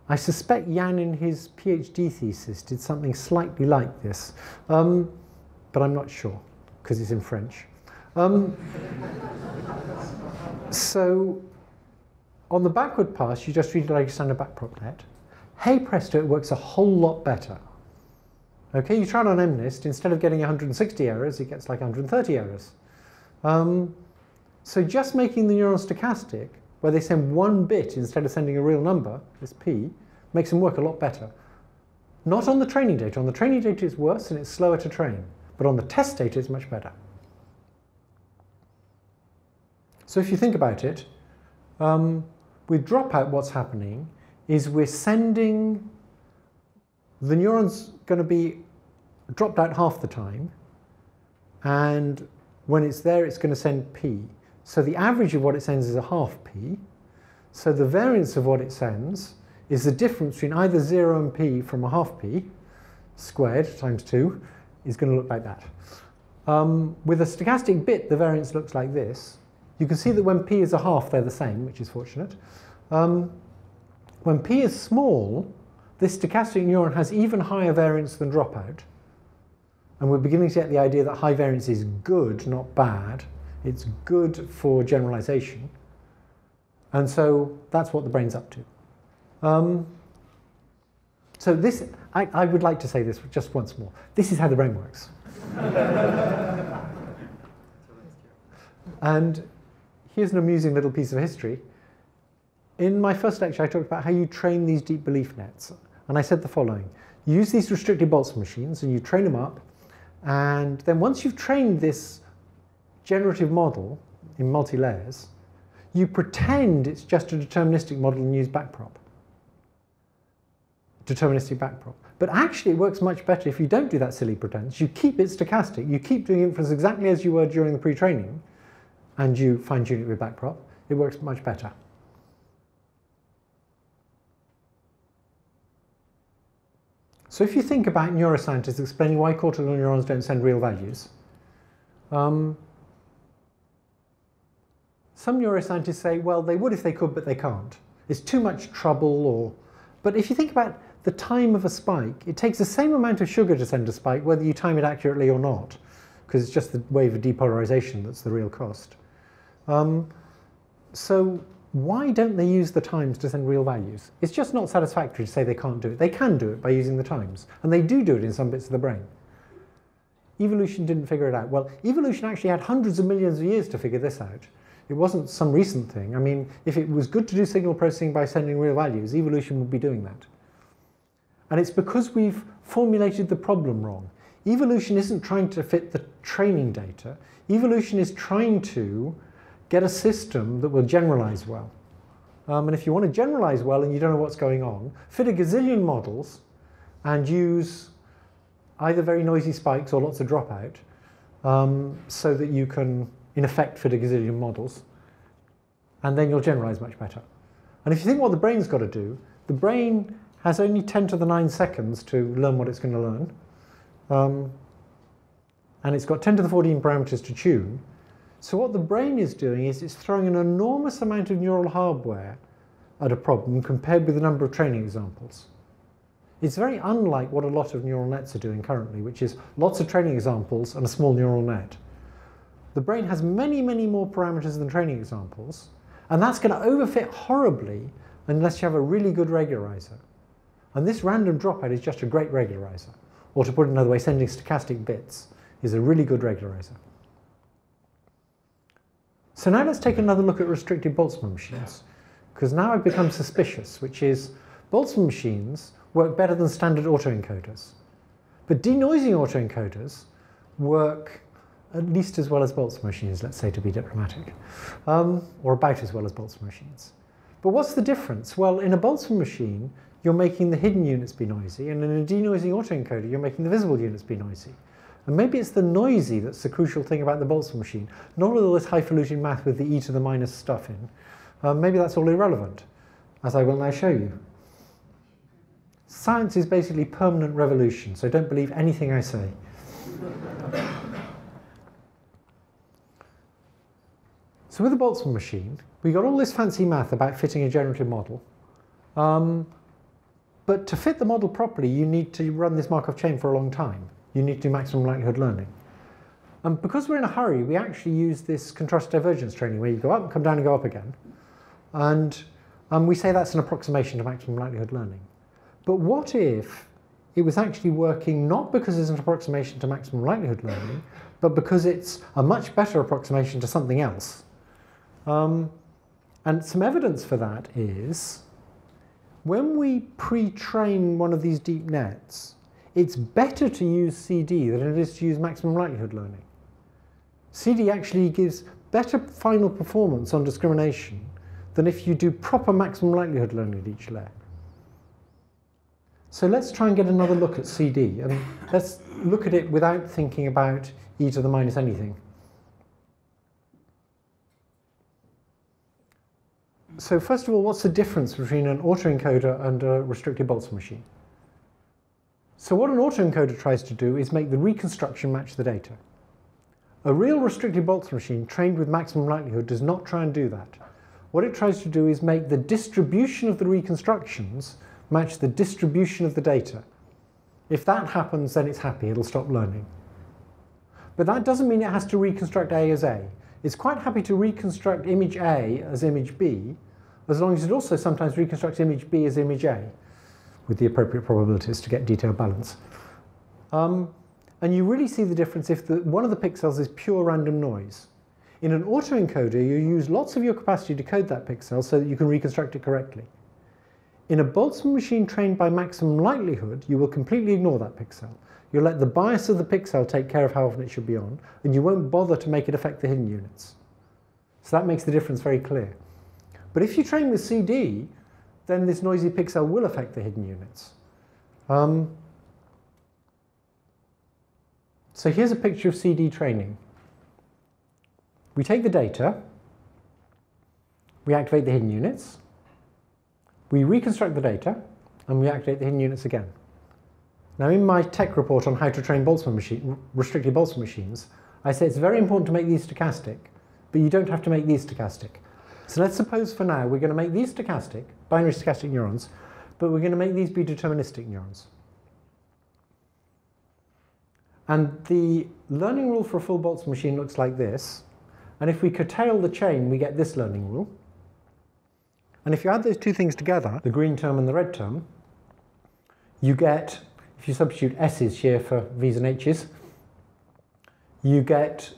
I suspect Yan in his PhD thesis did something slightly like this, um, but I'm not sure, because it's in French. Um, so on the backward pass, you just treat it like a standard backprop net. Hey presto, it works a whole lot better. Okay, you try it on MNIST, instead of getting one hundred sixty errors, it gets like one hundred thirty errors. Um, so just making the neuron stochastic, where they send one bit instead of sending a real number, this P, makes them work a lot better. Not on the training data. On the training data it's worse and it's slower to train, but on the test data it's much better. So if you think about it, um, with dropout what's happening is we're sending the neuron's going to be dropped out half the time, and when it's there it's going to send P. So the average of what it sends is a half p. So the variance of what it sends is the difference between either zero and p from a half p squared times two is going to look like that. Um, with a stochastic bit, the variance looks like this. You can see that when p is a half, they're the same, which is fortunate. Um, when p is small, this stochastic neuron has even higher variance than dropout. And we're beginning to get the idea that high variance is good, not bad. It's good for generalization. And so that's what the brain's up to. Um, so this, I, I would like to say this just once more. This is how the brain works. And here's an amusing little piece of history. In my first lecture, I talked about how you train these deep belief nets. And I said the following. You use these restricted Boltzmann machines, and you train them up. And then once you've trained this generative model in multi-layers, you pretend it's just a deterministic model and use backprop. Deterministic backprop. But actually, it works much better if you don't do that silly pretense. You keep it stochastic. You keep doing inference exactly as you were during the pre-training, and you fine-tune it with backprop. It works much better. So if you think about neuroscientists explaining why cortical neurons don't send real values, um, some neuroscientists say, well, they would if they could, but they can't. It's too much trouble. Or, but if you think about the time of a spike, it takes the same amount of sugar to send a spike, whether you time it accurately or not, because it's just the wave of depolarization that's the real cost. Um, so why don't they use the times to send real values? It's just not satisfactory to say they can't do it. They can do it by using the times. And they do do it in some bits of the brain. Evolution didn't figure it out. Well, evolution actually had hundreds of millions of years to figure this out. It wasn't some recent thing. I mean, if it was good to do signal processing by sending real values, evolution would be doing that. And it's because we've formulated the problem wrong. Evolution isn't trying to fit the training data. Evolution is trying to get a system that will generalize well. Um, and if you want to generalize well and you don't know what's going on, fit a gazillion models and use either very noisy spikes or lots of dropout um, so that you can, in effect, fit a gazillion models. And then you'll generalize much better. And if you think what the brain's got to do, the brain has only ten to the nine seconds to learn what it's going to learn. Um, and it's got ten to the fourteen parameters to tune. So what the brain is doing is it's throwing an enormous amount of neural hardware at a problem compared with the number of training examples. It's very unlike what a lot of neural nets are doing currently, which is lots of training examples and a small neural net. The brain has many, many more parameters than training examples, and that's going to overfit horribly unless you have a really good regularizer. And this random dropout is just a great regularizer. Or to put it another way, sending stochastic bits is a really good regularizer. So now let's take another look at restricted Boltzmann machines, because now I've become suspicious, which is Boltzmann machines work better than standard autoencoders. But denoising autoencoders work at least as well as Boltzmann machines, let's say, to be diplomatic, um, or about as well as Boltzmann machines. But what's the difference? Well, in a Boltzmann machine, you're making the hidden units be noisy, and in a denoising autoencoder, you're making the visible units be noisy. And maybe it's the noisy that's the crucial thing about the Boltzmann machine, not all this highfalutin math with the e to the minus stuff in. Uh, maybe that's all irrelevant, as I will now show you. Science is basically permanent revolution, so don't believe anything I say. So with the Boltzmann machine, we got all this fancy math about fitting a generative model. Um, but to fit the model properly, you need to run this Markov chain for a long time. You need to do maximum likelihood learning. And because we're in a hurry, we actually use this contrastive divergence training where you go up, come down, and go up again. And um, we say that's an approximation to maximum likelihood learning. But what if it was actually working not because it's an approximation to maximum likelihood learning, but because it's a much better approximation to something else? Um, and some evidence for that is, when we pre-train one of these deep nets, it's better to use C D than it is to use maximum likelihood learning. C D actually gives better final performance on discrimination than if you do proper maximum likelihood learning at each layer. So let's try and get another look at C D, and let's look at it without thinking about e to the minus anything. So first of all, what's the difference between an autoencoder and a restricted Boltzmann machine? So what an autoencoder tries to do is make the reconstruction match the data. A real restricted Boltzmann machine trained with maximum likelihood does not try and do that. What it tries to do is make the distribution of the reconstructions match the distribution of the data. If that happens, then it's happy, it'll stop learning. But that doesn't mean it has to reconstruct A as A. It's quite happy to reconstruct image A as image B, as long as it also sometimes reconstructs image B as image A, with the appropriate probabilities to get detailed balance. Um, and you really see the difference if the, one of the pixels is pure random noise. In an autoencoder, you use lots of your capacity to code that pixel so that you can reconstruct it correctly. In a Boltzmann machine trained by maximum likelihood, you will completely ignore that pixel. You'll let the bias of the pixel take care of how often it should be on, and you won't bother to make it affect the hidden units. So that makes the difference very clear. But if you train with C D, then this noisy pixel will affect the hidden units. Um, so here's a picture of C D training. We take the data, we activate the hidden units, we reconstruct the data, and we activate the hidden units again. Now, in my tech report on how to train Boltzmann machine, restricted Boltzmann machines, I say it's very important to make these stochastic, but you don't have to make these stochastic. So let's suppose for now we're going to make these stochastic, binary stochastic neurons, but we're going to make these be deterministic neurons. And the learning rule for a full Boltzmann machine looks like this. And if we curtail the chain, we get this learning rule. And if you add those two things together, the green term and the red term, you get, if you substitute S's here for V's and H's, you get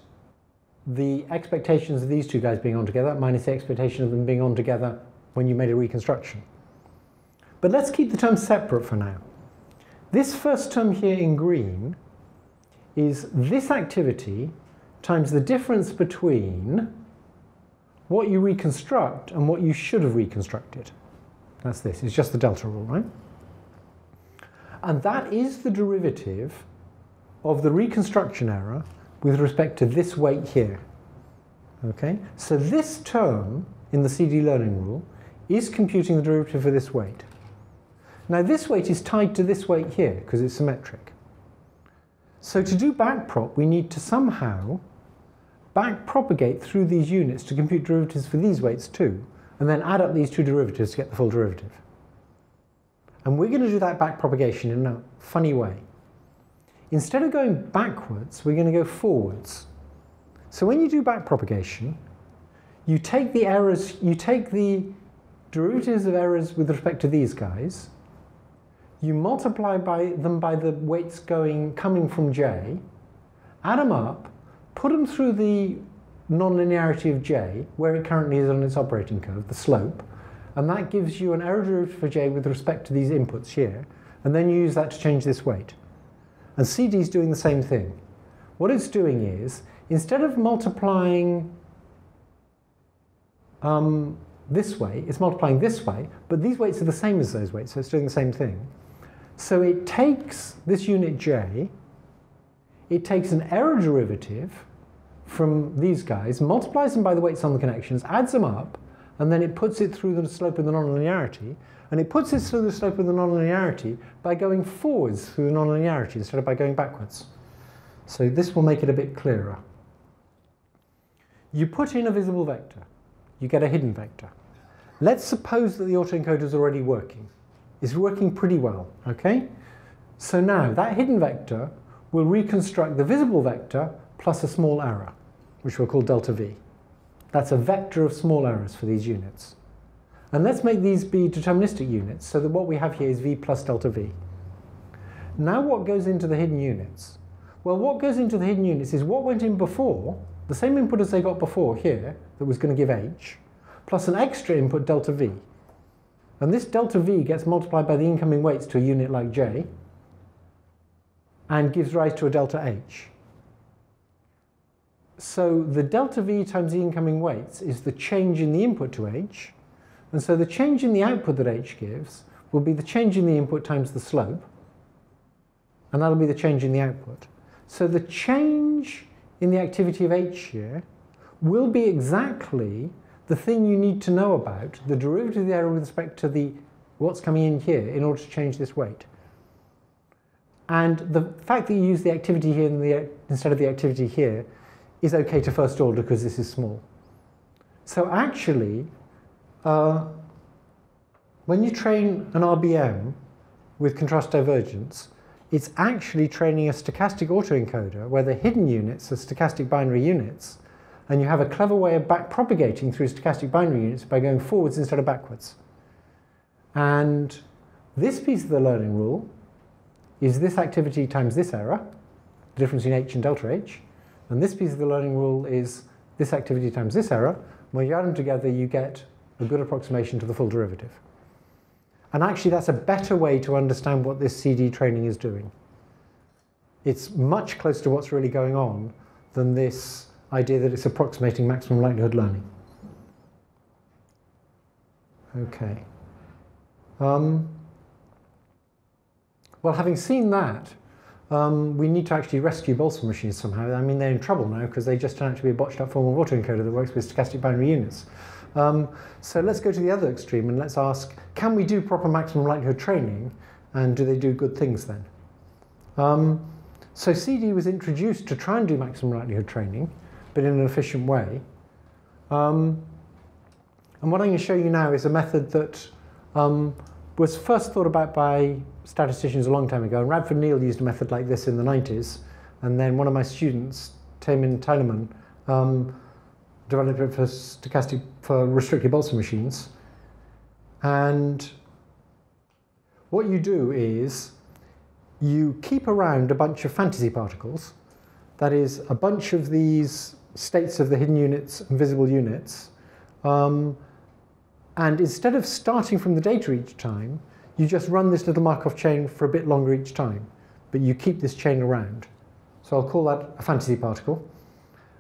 the expectations of these two guys being on together minus the expectation of them being on together when you made a reconstruction. But let's keep the terms separate for now. This first term here in green is this activity times the difference between what you reconstruct and what you should have reconstructed. That's this, it's just the delta rule, right? And that is the derivative of the reconstruction error with respect to this weight here. Okay? So this term in the C D learning rule is computing the derivative for this weight. Now this weight is tied to this weight here because it's symmetric. So to do backprop, we need to somehow backpropagate through these units to compute derivatives for these weights too, and then add up these two derivatives to get the full derivative. And we're going to do that backpropagation in a funny way. Instead of going backwards, we're going to go forwards. So when you do backpropagation, you take the errors, you take the derivatives of errors with respect to these guys, you multiply by them by the weights going coming from J, add them up, put them through the nonlinearity of J, where it currently is on its operating curve, the slope, and that gives you an error derivative for J with respect to these inputs here, and then you use that to change this weight. And C D is doing the same thing. What it's doing is, instead of multiplying um, this way, it's multiplying this way, but these weights are the same as those weights, so it's doing the same thing. So it takes this unit J, it takes an error derivative from these guys, multiplies them by the weights on the connections, adds them up, and then it puts it through the slope of the nonlinearity, and it puts it through the slope of the nonlinearity by going forwards through the nonlinearity instead of by going backwards. So this will make it a bit clearer. You put in a visible vector, you get a hidden vector. Let's suppose that the autoencoder is already working. It's working pretty well, okay? So now that hidden vector will reconstruct the visible vector plus a small error, which we'll call delta V. That's a vector of small errors for these units. And let's make these be deterministic units so that what we have here is V plus delta V. Now what goes into the hidden units? Well, what goes into the hidden units is what went in before, the same input as they got before here, that was going to give H, plus an extra input delta V. And this delta V gets multiplied by the incoming weights to a unit like J, and gives rise to a delta H. So the delta V times the incoming weights is the change in the input to H, and so the change in the output that H gives will be the change in the input times the slope, and that'll be the change in the output. So the change in the activity of H here will be exactly the thing you need to know about, the derivative of the error with respect to the what's coming in here in order to change this weight. And the fact that you use the activity here and the, instead of the activity here is okay to first order because this is small. So actually, uh, when you train an R B M with contrast divergence, it's actually training a stochastic autoencoder where the hidden units are stochastic binary units, and you have a clever way of backpropagating through stochastic binary units by going forwards instead of backwards. And this piece of the learning rule is this activity times this error, the difference in h and delta h, and this piece of the learning rule is this activity times this error. When you add them together, you get a good approximation to the full derivative. And actually, that's a better way to understand what this C D training is doing. It's much closer to what's really going on than this idea that it's approximating maximum likelihood learning. Okay. Um, well, having seen that, um, we need to actually rescue Boltzmann machines somehow. I mean, they're in trouble now because they just turn out to be a botched up formal autoencoder that works with stochastic binary units. Um, so let's go to the other extreme and let's ask, can we do proper maximum likelihood training, and do they do good things then? Um, so C D was introduced to try and do maximum likelihood training, but in an efficient way. Um, and what I'm going to show you now is a method that um, was first thought about by statisticians a long time ago. And Radford Neal used a method like this in the nineties, and then one of my students, Tijmen Tieleman, um, developed it for stochastic, for restricted Boltzmann machines. And what you do is you keep around a bunch of fantasy particles, that is, a bunch of these states of the hidden units and visible units, um, and instead of starting from the data each time, you just run this little Markov chain for a bit longer each time, but you keep this chain around. So I'll call that a fantasy particle.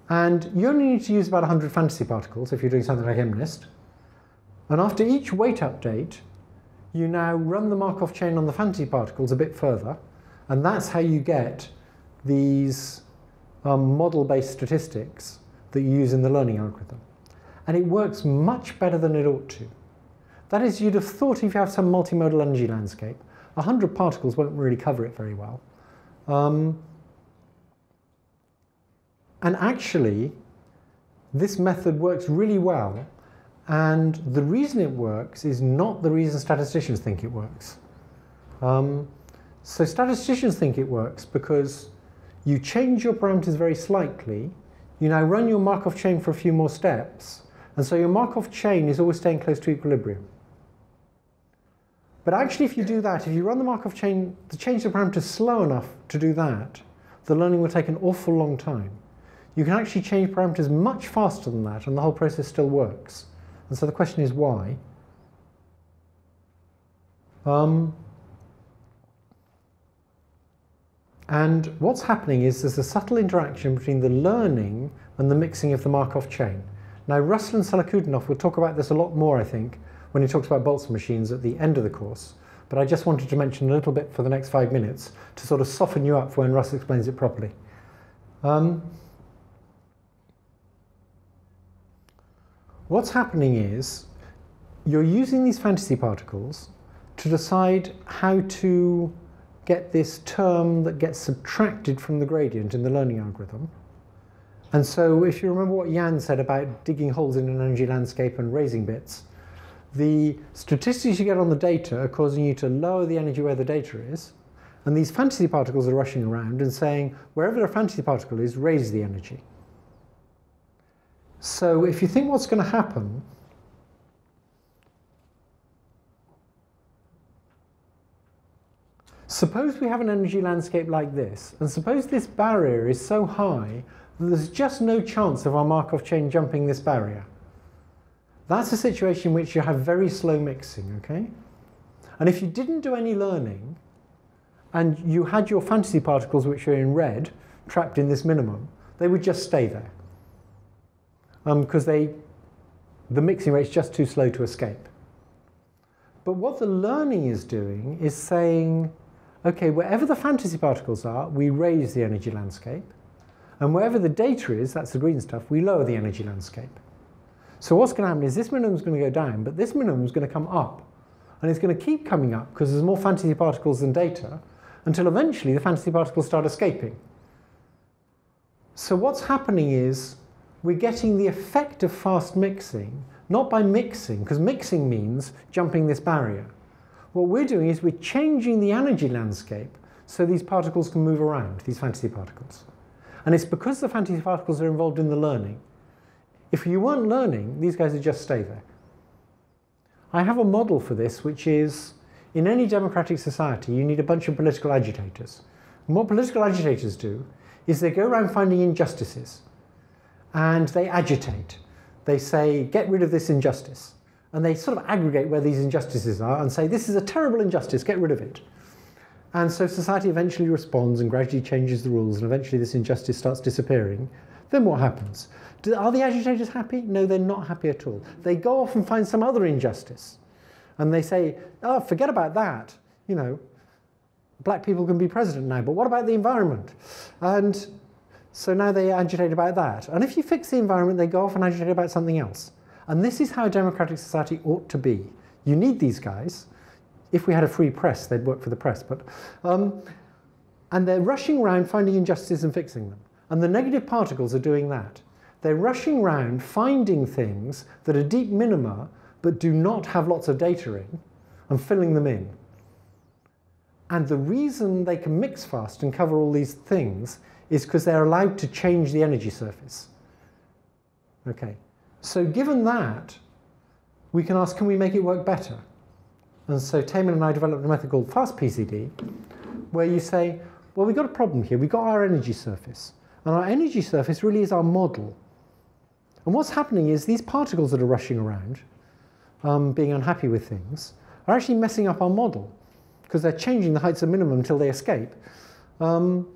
And you only need to use about one hundred fantasy particles if you're doing something like MNIST. And after each weight update, you now run the Markov chain on the fantasy particles a bit further, and that's how you get these um, model-based statistics that you use in the learning algorithm. And it works much better than it ought to. That is, you'd have thought if you have some multimodal energy landscape, one hundred particles won't really cover it very well. Um, and actually, this method works really well, and the reason it works is not the reason statisticians think it works. Um, so statisticians think it works because you change your parameters very slightly, you now run your Markov chain for a few more steps, and so your Markov chain is always staying close to equilibrium. But actually, if you do that, if you run the Markov chain, to change the parameters slow enough to do that, the learning will take an awful long time. You can actually change parameters much faster than that, and the whole process still works. And so the question is why? Um, and what's happening is there's a subtle interaction between the learning and the mixing of the Markov chain. Now, Ruslan Salakhutdinov will talk about this a lot more, I think, when he talks about Boltzmann machines at the end of the course. But I just wanted to mention a little bit for the next five minutes to sort of soften you up for when Russ explains it properly. Um, what's happening is you're using these fantasy particles to decide how to get this term that gets subtracted from the gradient in the learning algorithm. And so if you remember what Yan said about digging holes in an energy landscape and raising bits, the statistics you get on the data are causing you to lower the energy where the data is, and these fantasy particles are rushing around and saying, wherever a fantasy particle is, raise the energy. So if you think what's going to happen . Suppose we have an energy landscape like this, and suppose this barrier is so high that there's just no chance of our Markov chain jumping this barrier. That's a situation in which you have very slow mixing, okay? And if you didn't do any learning, and you had your fantasy particles, which are in red, trapped in this minimum, they would just stay there. Because um, they, the mixing rate's just too slow to escape. But what the learning is doing is saying, okay, wherever the fantasy particles are, we raise the energy landscape. And wherever the data is, that's the green stuff, we lower the energy landscape. So what's going to happen is this minimum is going to go down, but this minimum is going to come up. And it's going to keep coming up because there's more fantasy particles than data, until eventually the fantasy particles start escaping. So what's happening is we're getting the effect of fast mixing, not by mixing, because mixing means jumping this barrier. What we're doing is we're changing the energy landscape so these particles can move around, these fantasy particles. And it's because the fantasy particles are involved in the learning. If you weren't learning, these guys would just stay there. I have a model for this, which is, in any democratic society, you need a bunch of political agitators. And what political agitators do is they go around finding injustices, and they agitate. They say, get rid of this injustice. And they sort of aggregate where these injustices are and say, this is a terrible injustice, get rid of it. And so society eventually responds and gradually changes the rules, and eventually this injustice starts disappearing. Then what happens? Do, are the agitators happy? No, they're not happy at all. They go off and find some other injustice. And they say, oh, forget about that. You know, black people can be president now, but what about the environment? And so now they agitate about that. And if you fix the environment, they go off and agitate about something else. And this is how a democratic society ought to be. You need these guys. If we had a free press, they'd work for the press. But, um, and they're rushing around finding injustices and fixing them. And the negative particles are doing that. They're rushing around finding things that are deep minima but do not have lots of data in and filling them in. And the reason they can mix fast and cover all these things is because they're allowed to change the energy surface. Okay. So given that, we can ask, can we make it work better? And so Tieleman and I developed a method called fast P C D, where you say, well, we've got a problem here. We've got our energy surface. And our energy surface really is our model. And what's happening is these particles that are rushing around, um, being unhappy with things, are actually messing up our model, because they're changing the heights of minimum until they escape. Um,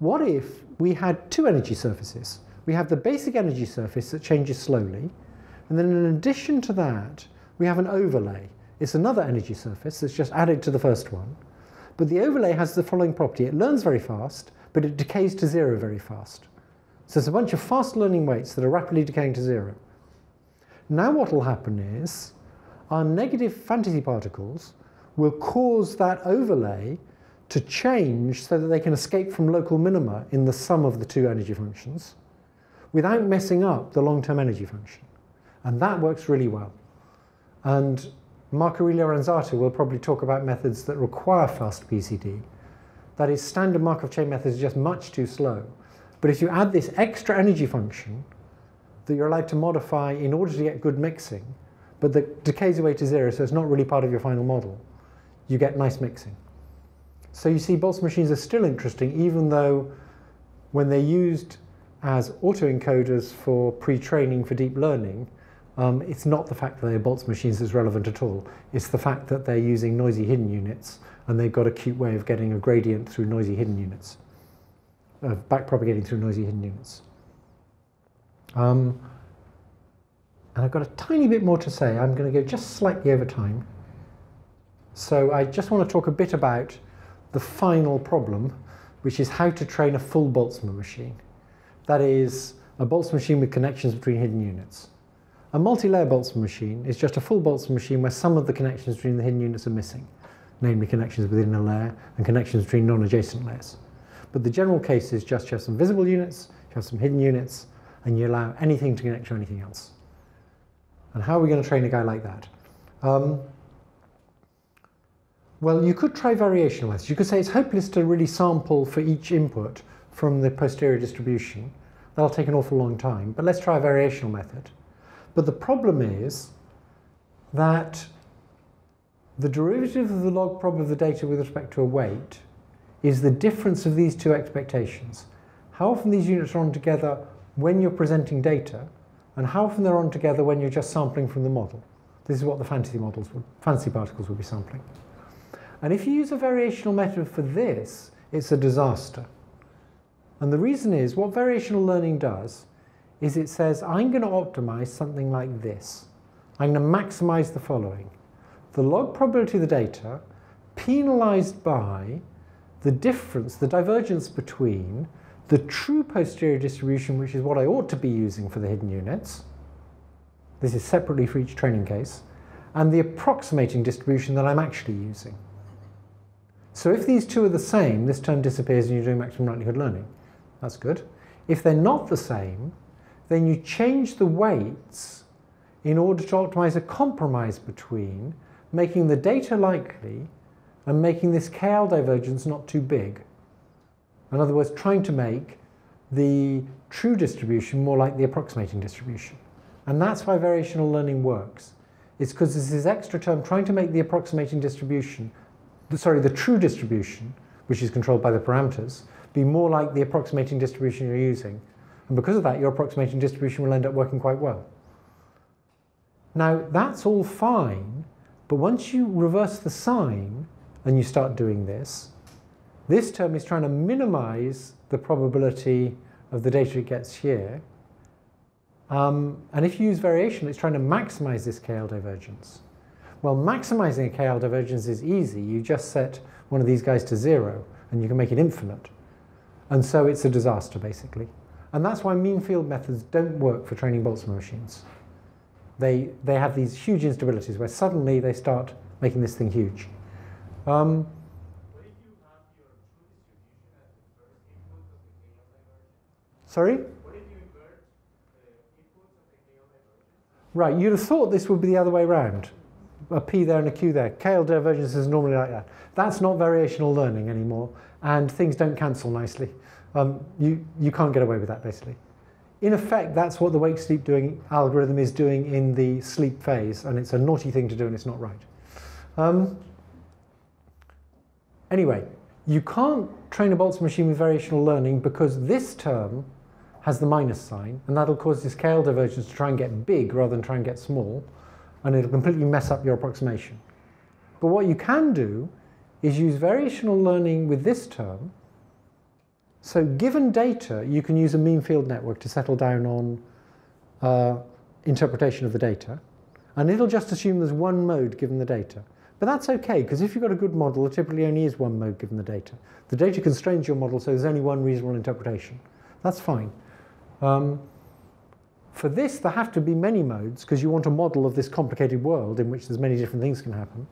what if we had two energy surfaces? We have the basic energy surface that changes slowly, and then in addition to that, we have an overlay. It's another energy surface that's just added to the first one. But the overlay has the following property. It learns very fast, but it decays to zero very fast. So it's a bunch of fast learning weights that are rapidly decaying to zero. Now what will happen is our negative fantasy particles will cause that overlay to change so that they can escape from local minima in the sum of the two energy functions, without messing up the long-term energy function. And that works really well. And Marco Aurelio Ranzato will probably talk about methods that require fast P C D. That is, standard Markov chain methods are just much too slow. But if you add this extra energy function that you're allowed to modify in order to get good mixing, but that decays away to zero, so it's not really part of your final model, you get nice mixing. So you see, Boltzmann machines are still interesting, even though when they're used as autoencoders for pre-training for deep learning, um, it's not the fact that they're Boltzmann machines that's relevant at all. It's the fact that they're using noisy hidden units, and they've got a cute way of getting a gradient through noisy hidden units, of backpropagating through noisy hidden units. Um, and I've got a tiny bit more to say. I'm going to go just slightly over time. So I just want to talk a bit about the final problem, which is how to train a full Boltzmann machine. That is, a Boltzmann machine with connections between hidden units. A multi-layer Boltzmann machine is just a full Boltzmann machine where some of the connections between the hidden units are missing, namely connections within a layer and connections between non-adjacent layers. But the general case is just you have some visible units, you have some hidden units, and you allow anything to connect to anything else. And how are we going to train a guy like that? Um, well, you could try variational methods. You could say it's hopeless to really sample for each input from the posterior distribution. That'll take an awful long time, but let's try a variational method. But the problem is that the derivative of the log prob of the data with respect to a weight is the difference of these two expectations. How often these units are on together when you're presenting data, and how often they're on together when you're just sampling from the model. This is what the fantasy models, fantasy particles will be sampling. And if you use a variational method for this, it's a disaster. And the reason is, what variational learning does is it says, I'm going to optimize something like this. I'm going to maximize the following. The log probability of the data penalized by the difference, the divergence between the true posterior distribution, which is what I ought to be using for the hidden units, This is separately for each training case, and the approximating distribution that I'm actually using. So if these two are the same, this term disappears and you're doing maximum likelihood learning. That's good. If they're not the same, then you change the weights in order to optimize a compromise between making the data likely and making this K L divergence not too big. In other words, trying to make the true distribution more like the approximating distribution. And that's why variational learning works. It's because this is extra term trying to make the approximating distribution, the, sorry, the true distribution, which is controlled by the parameters, be more like the approximating distribution you're using. And because of that, your approximating distribution will end up working quite well. Now, that's all fine, but once you reverse the sign and you start doing this, this term is trying to minimize the probability of the data it gets here. Um, and if you use variation, it's trying to maximize this K L divergence. Well, maximizing a K L divergence is easy. You just set one of these guys to zero, and you can make it infinite. And so it's a disaster, basically. And that's why mean field methods don't work for training Boltzmann machines. They, they have these huge instabilities where suddenly they start making this thing huge. Um, Sorry? What if you invert the inputs of the K L divergence? Right, you'd have thought this would be the other way around. A P there and a Q there. K L divergence is normally like that. That's not variational learning anymore, and things don't cancel nicely. Um, you, you can't get away with that, basically. In effect, that's what the wake-sleep doing algorithm is doing in the sleep phase, and it's a naughty thing to do, and it's not right. Um, anyway, you can't train a Boltzmann machine with variational learning because this term has the minus sign, and that'll cause this K L divergence to try and get big rather than try and get small, and it'll completely mess up your approximation. But what you can do is use variational learning with this term. So given data, you can use a mean field network to settle down on uh, interpretation of the data, and it'll just assume there's one mode given the data. But that's okay, because if you've got a good model, there typically only is one mode given the data. The data constrains your model, so there's only one reasonable interpretation. That's fine. Um, for this, there have to be many modes, because you want a model of this complicated world in which there's many different things can happen.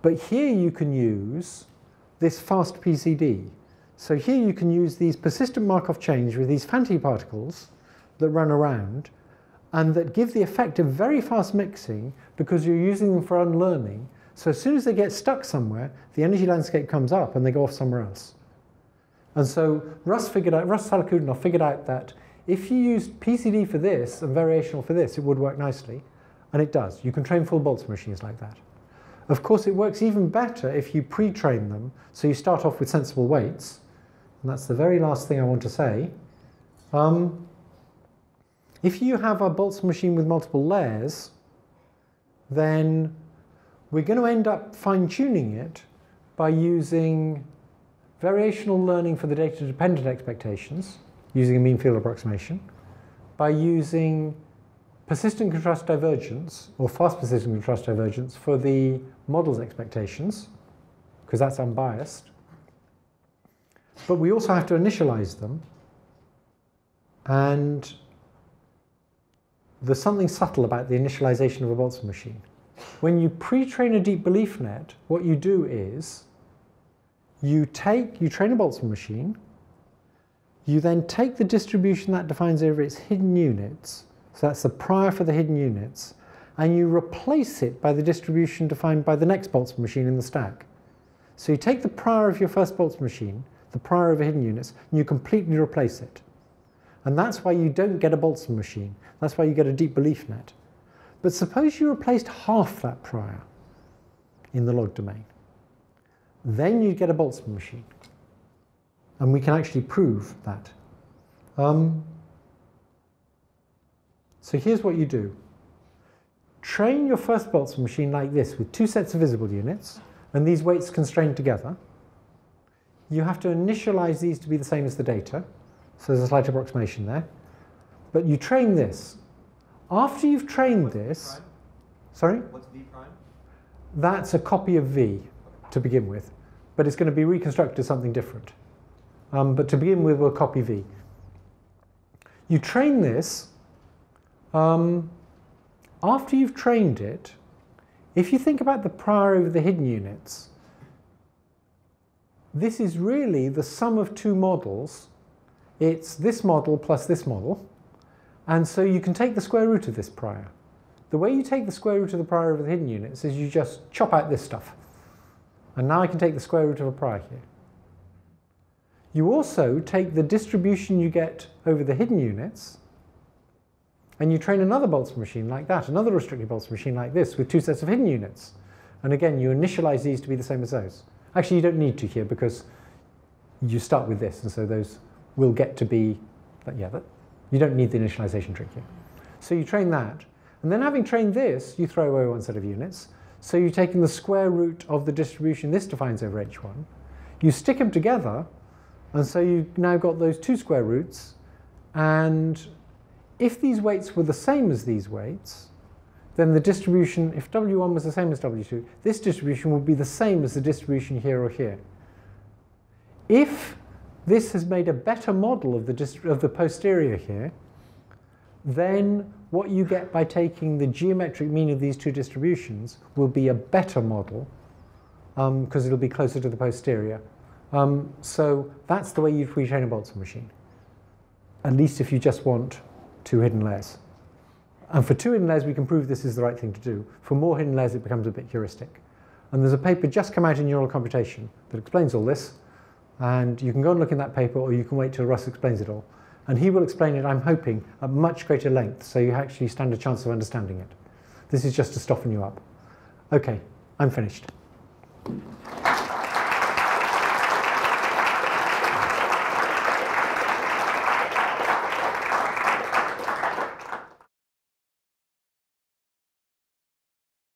But here you can use this fast P C D. So here you can use these persistent Markov chains with these fancy particles that run around, and that give the effect of very fast mixing because you're using them for unlearning. So as soon as they get stuck somewhere, the energy landscape comes up and they go off somewhere else. And so Russ figured out, Russ Salakhutdinov figured out that if you used P C D for this and variational for this, it would work nicely. And it does. You can train full Boltzmann machines like that. Of course, it works even better if you pre-train them. So you start off with sensible weights. And that's the very last thing I want to say. Um, If you have a Boltzmann machine with multiple layers, then we're going to end up fine-tuning it by using variational learning for the data-dependent expectations, using a mean field approximation, by using persistent contrast divergence, or fast persistent contrast divergence, for the model's expectations, because that's unbiased. But we also have to initialize them, and there's something subtle about the initialization of a Boltzmann machine. When you pre-train a deep belief net, what you do is you take, you train a Boltzmann machine, you then take the distribution that defines over its hidden units, so that's the prior for the hidden units, and you replace it by the distribution defined by the next Boltzmann machine in the stack. So you take the prior of your first Boltzmann machine, the prior over hidden units, and you completely replace it. And that's why you don't get a Boltzmann machine. That's why you get a deep belief net. But suppose you replaced half that prior in the log domain. Then you'd get a Boltzmann machine. And we can actually prove that. Um, so here's what you do. Train your first Boltzmann machine like this with two sets of visible units and these weights constrained together. You have to initialize these to be the same as the data. So there's a slight approximation there. But you train this. After you've trained What's this, sorry? What's V prime? That's a copy of V to begin with. But it's going to be reconstructed as something different. Um, but to begin with, we'll copy V. You train this. Um, after you've trained it, if you think about the prior over the hidden units, this is really the sum of two models. It's this model plus this model. And so you can take the square root of this prior. The way you take the square root of the prior over the hidden units is you just chop out this stuff. And now I can take the square root of a prior here. You also take the distribution you get over the hidden units, and you train another Boltzmann machine like that, another restricted Boltzmann machine like this, with two sets of hidden units. And again, you initialize these to be the same as those. Actually, you don't need to here, because you start with this, and so those will get to be, yeah, that, you don't need the initialization trick here. So you train that. And then having trained this, you throw away one set of units. So you're taking the square root of the distribution this defines over H one. You stick them together, and so you've now got those two square roots. And if these weights were the same as these weights, then the distribution, if W one was the same as W two, this distribution would be the same as the distribution here or here. If this has made a better model of the, of the posterior here, then what you get by taking the geometric mean of these two distributions will be a better model, because um, it'll be closer to the posterior. Um, so that's the way you retrain a Boltzmann machine, at least if you just want two hidden layers. And for two hidden layers, we can prove this is the right thing to do. For more hidden layers, it becomes a bit heuristic. And there's a paper just come out in Neural Computation that explains all this. And you can go and look in that paper, or you can wait till Russ explains it all. And he will explain it, I'm hoping, at much greater length, so you actually stand a chance of understanding it. This is just to soften you up. Okay, I'm finished.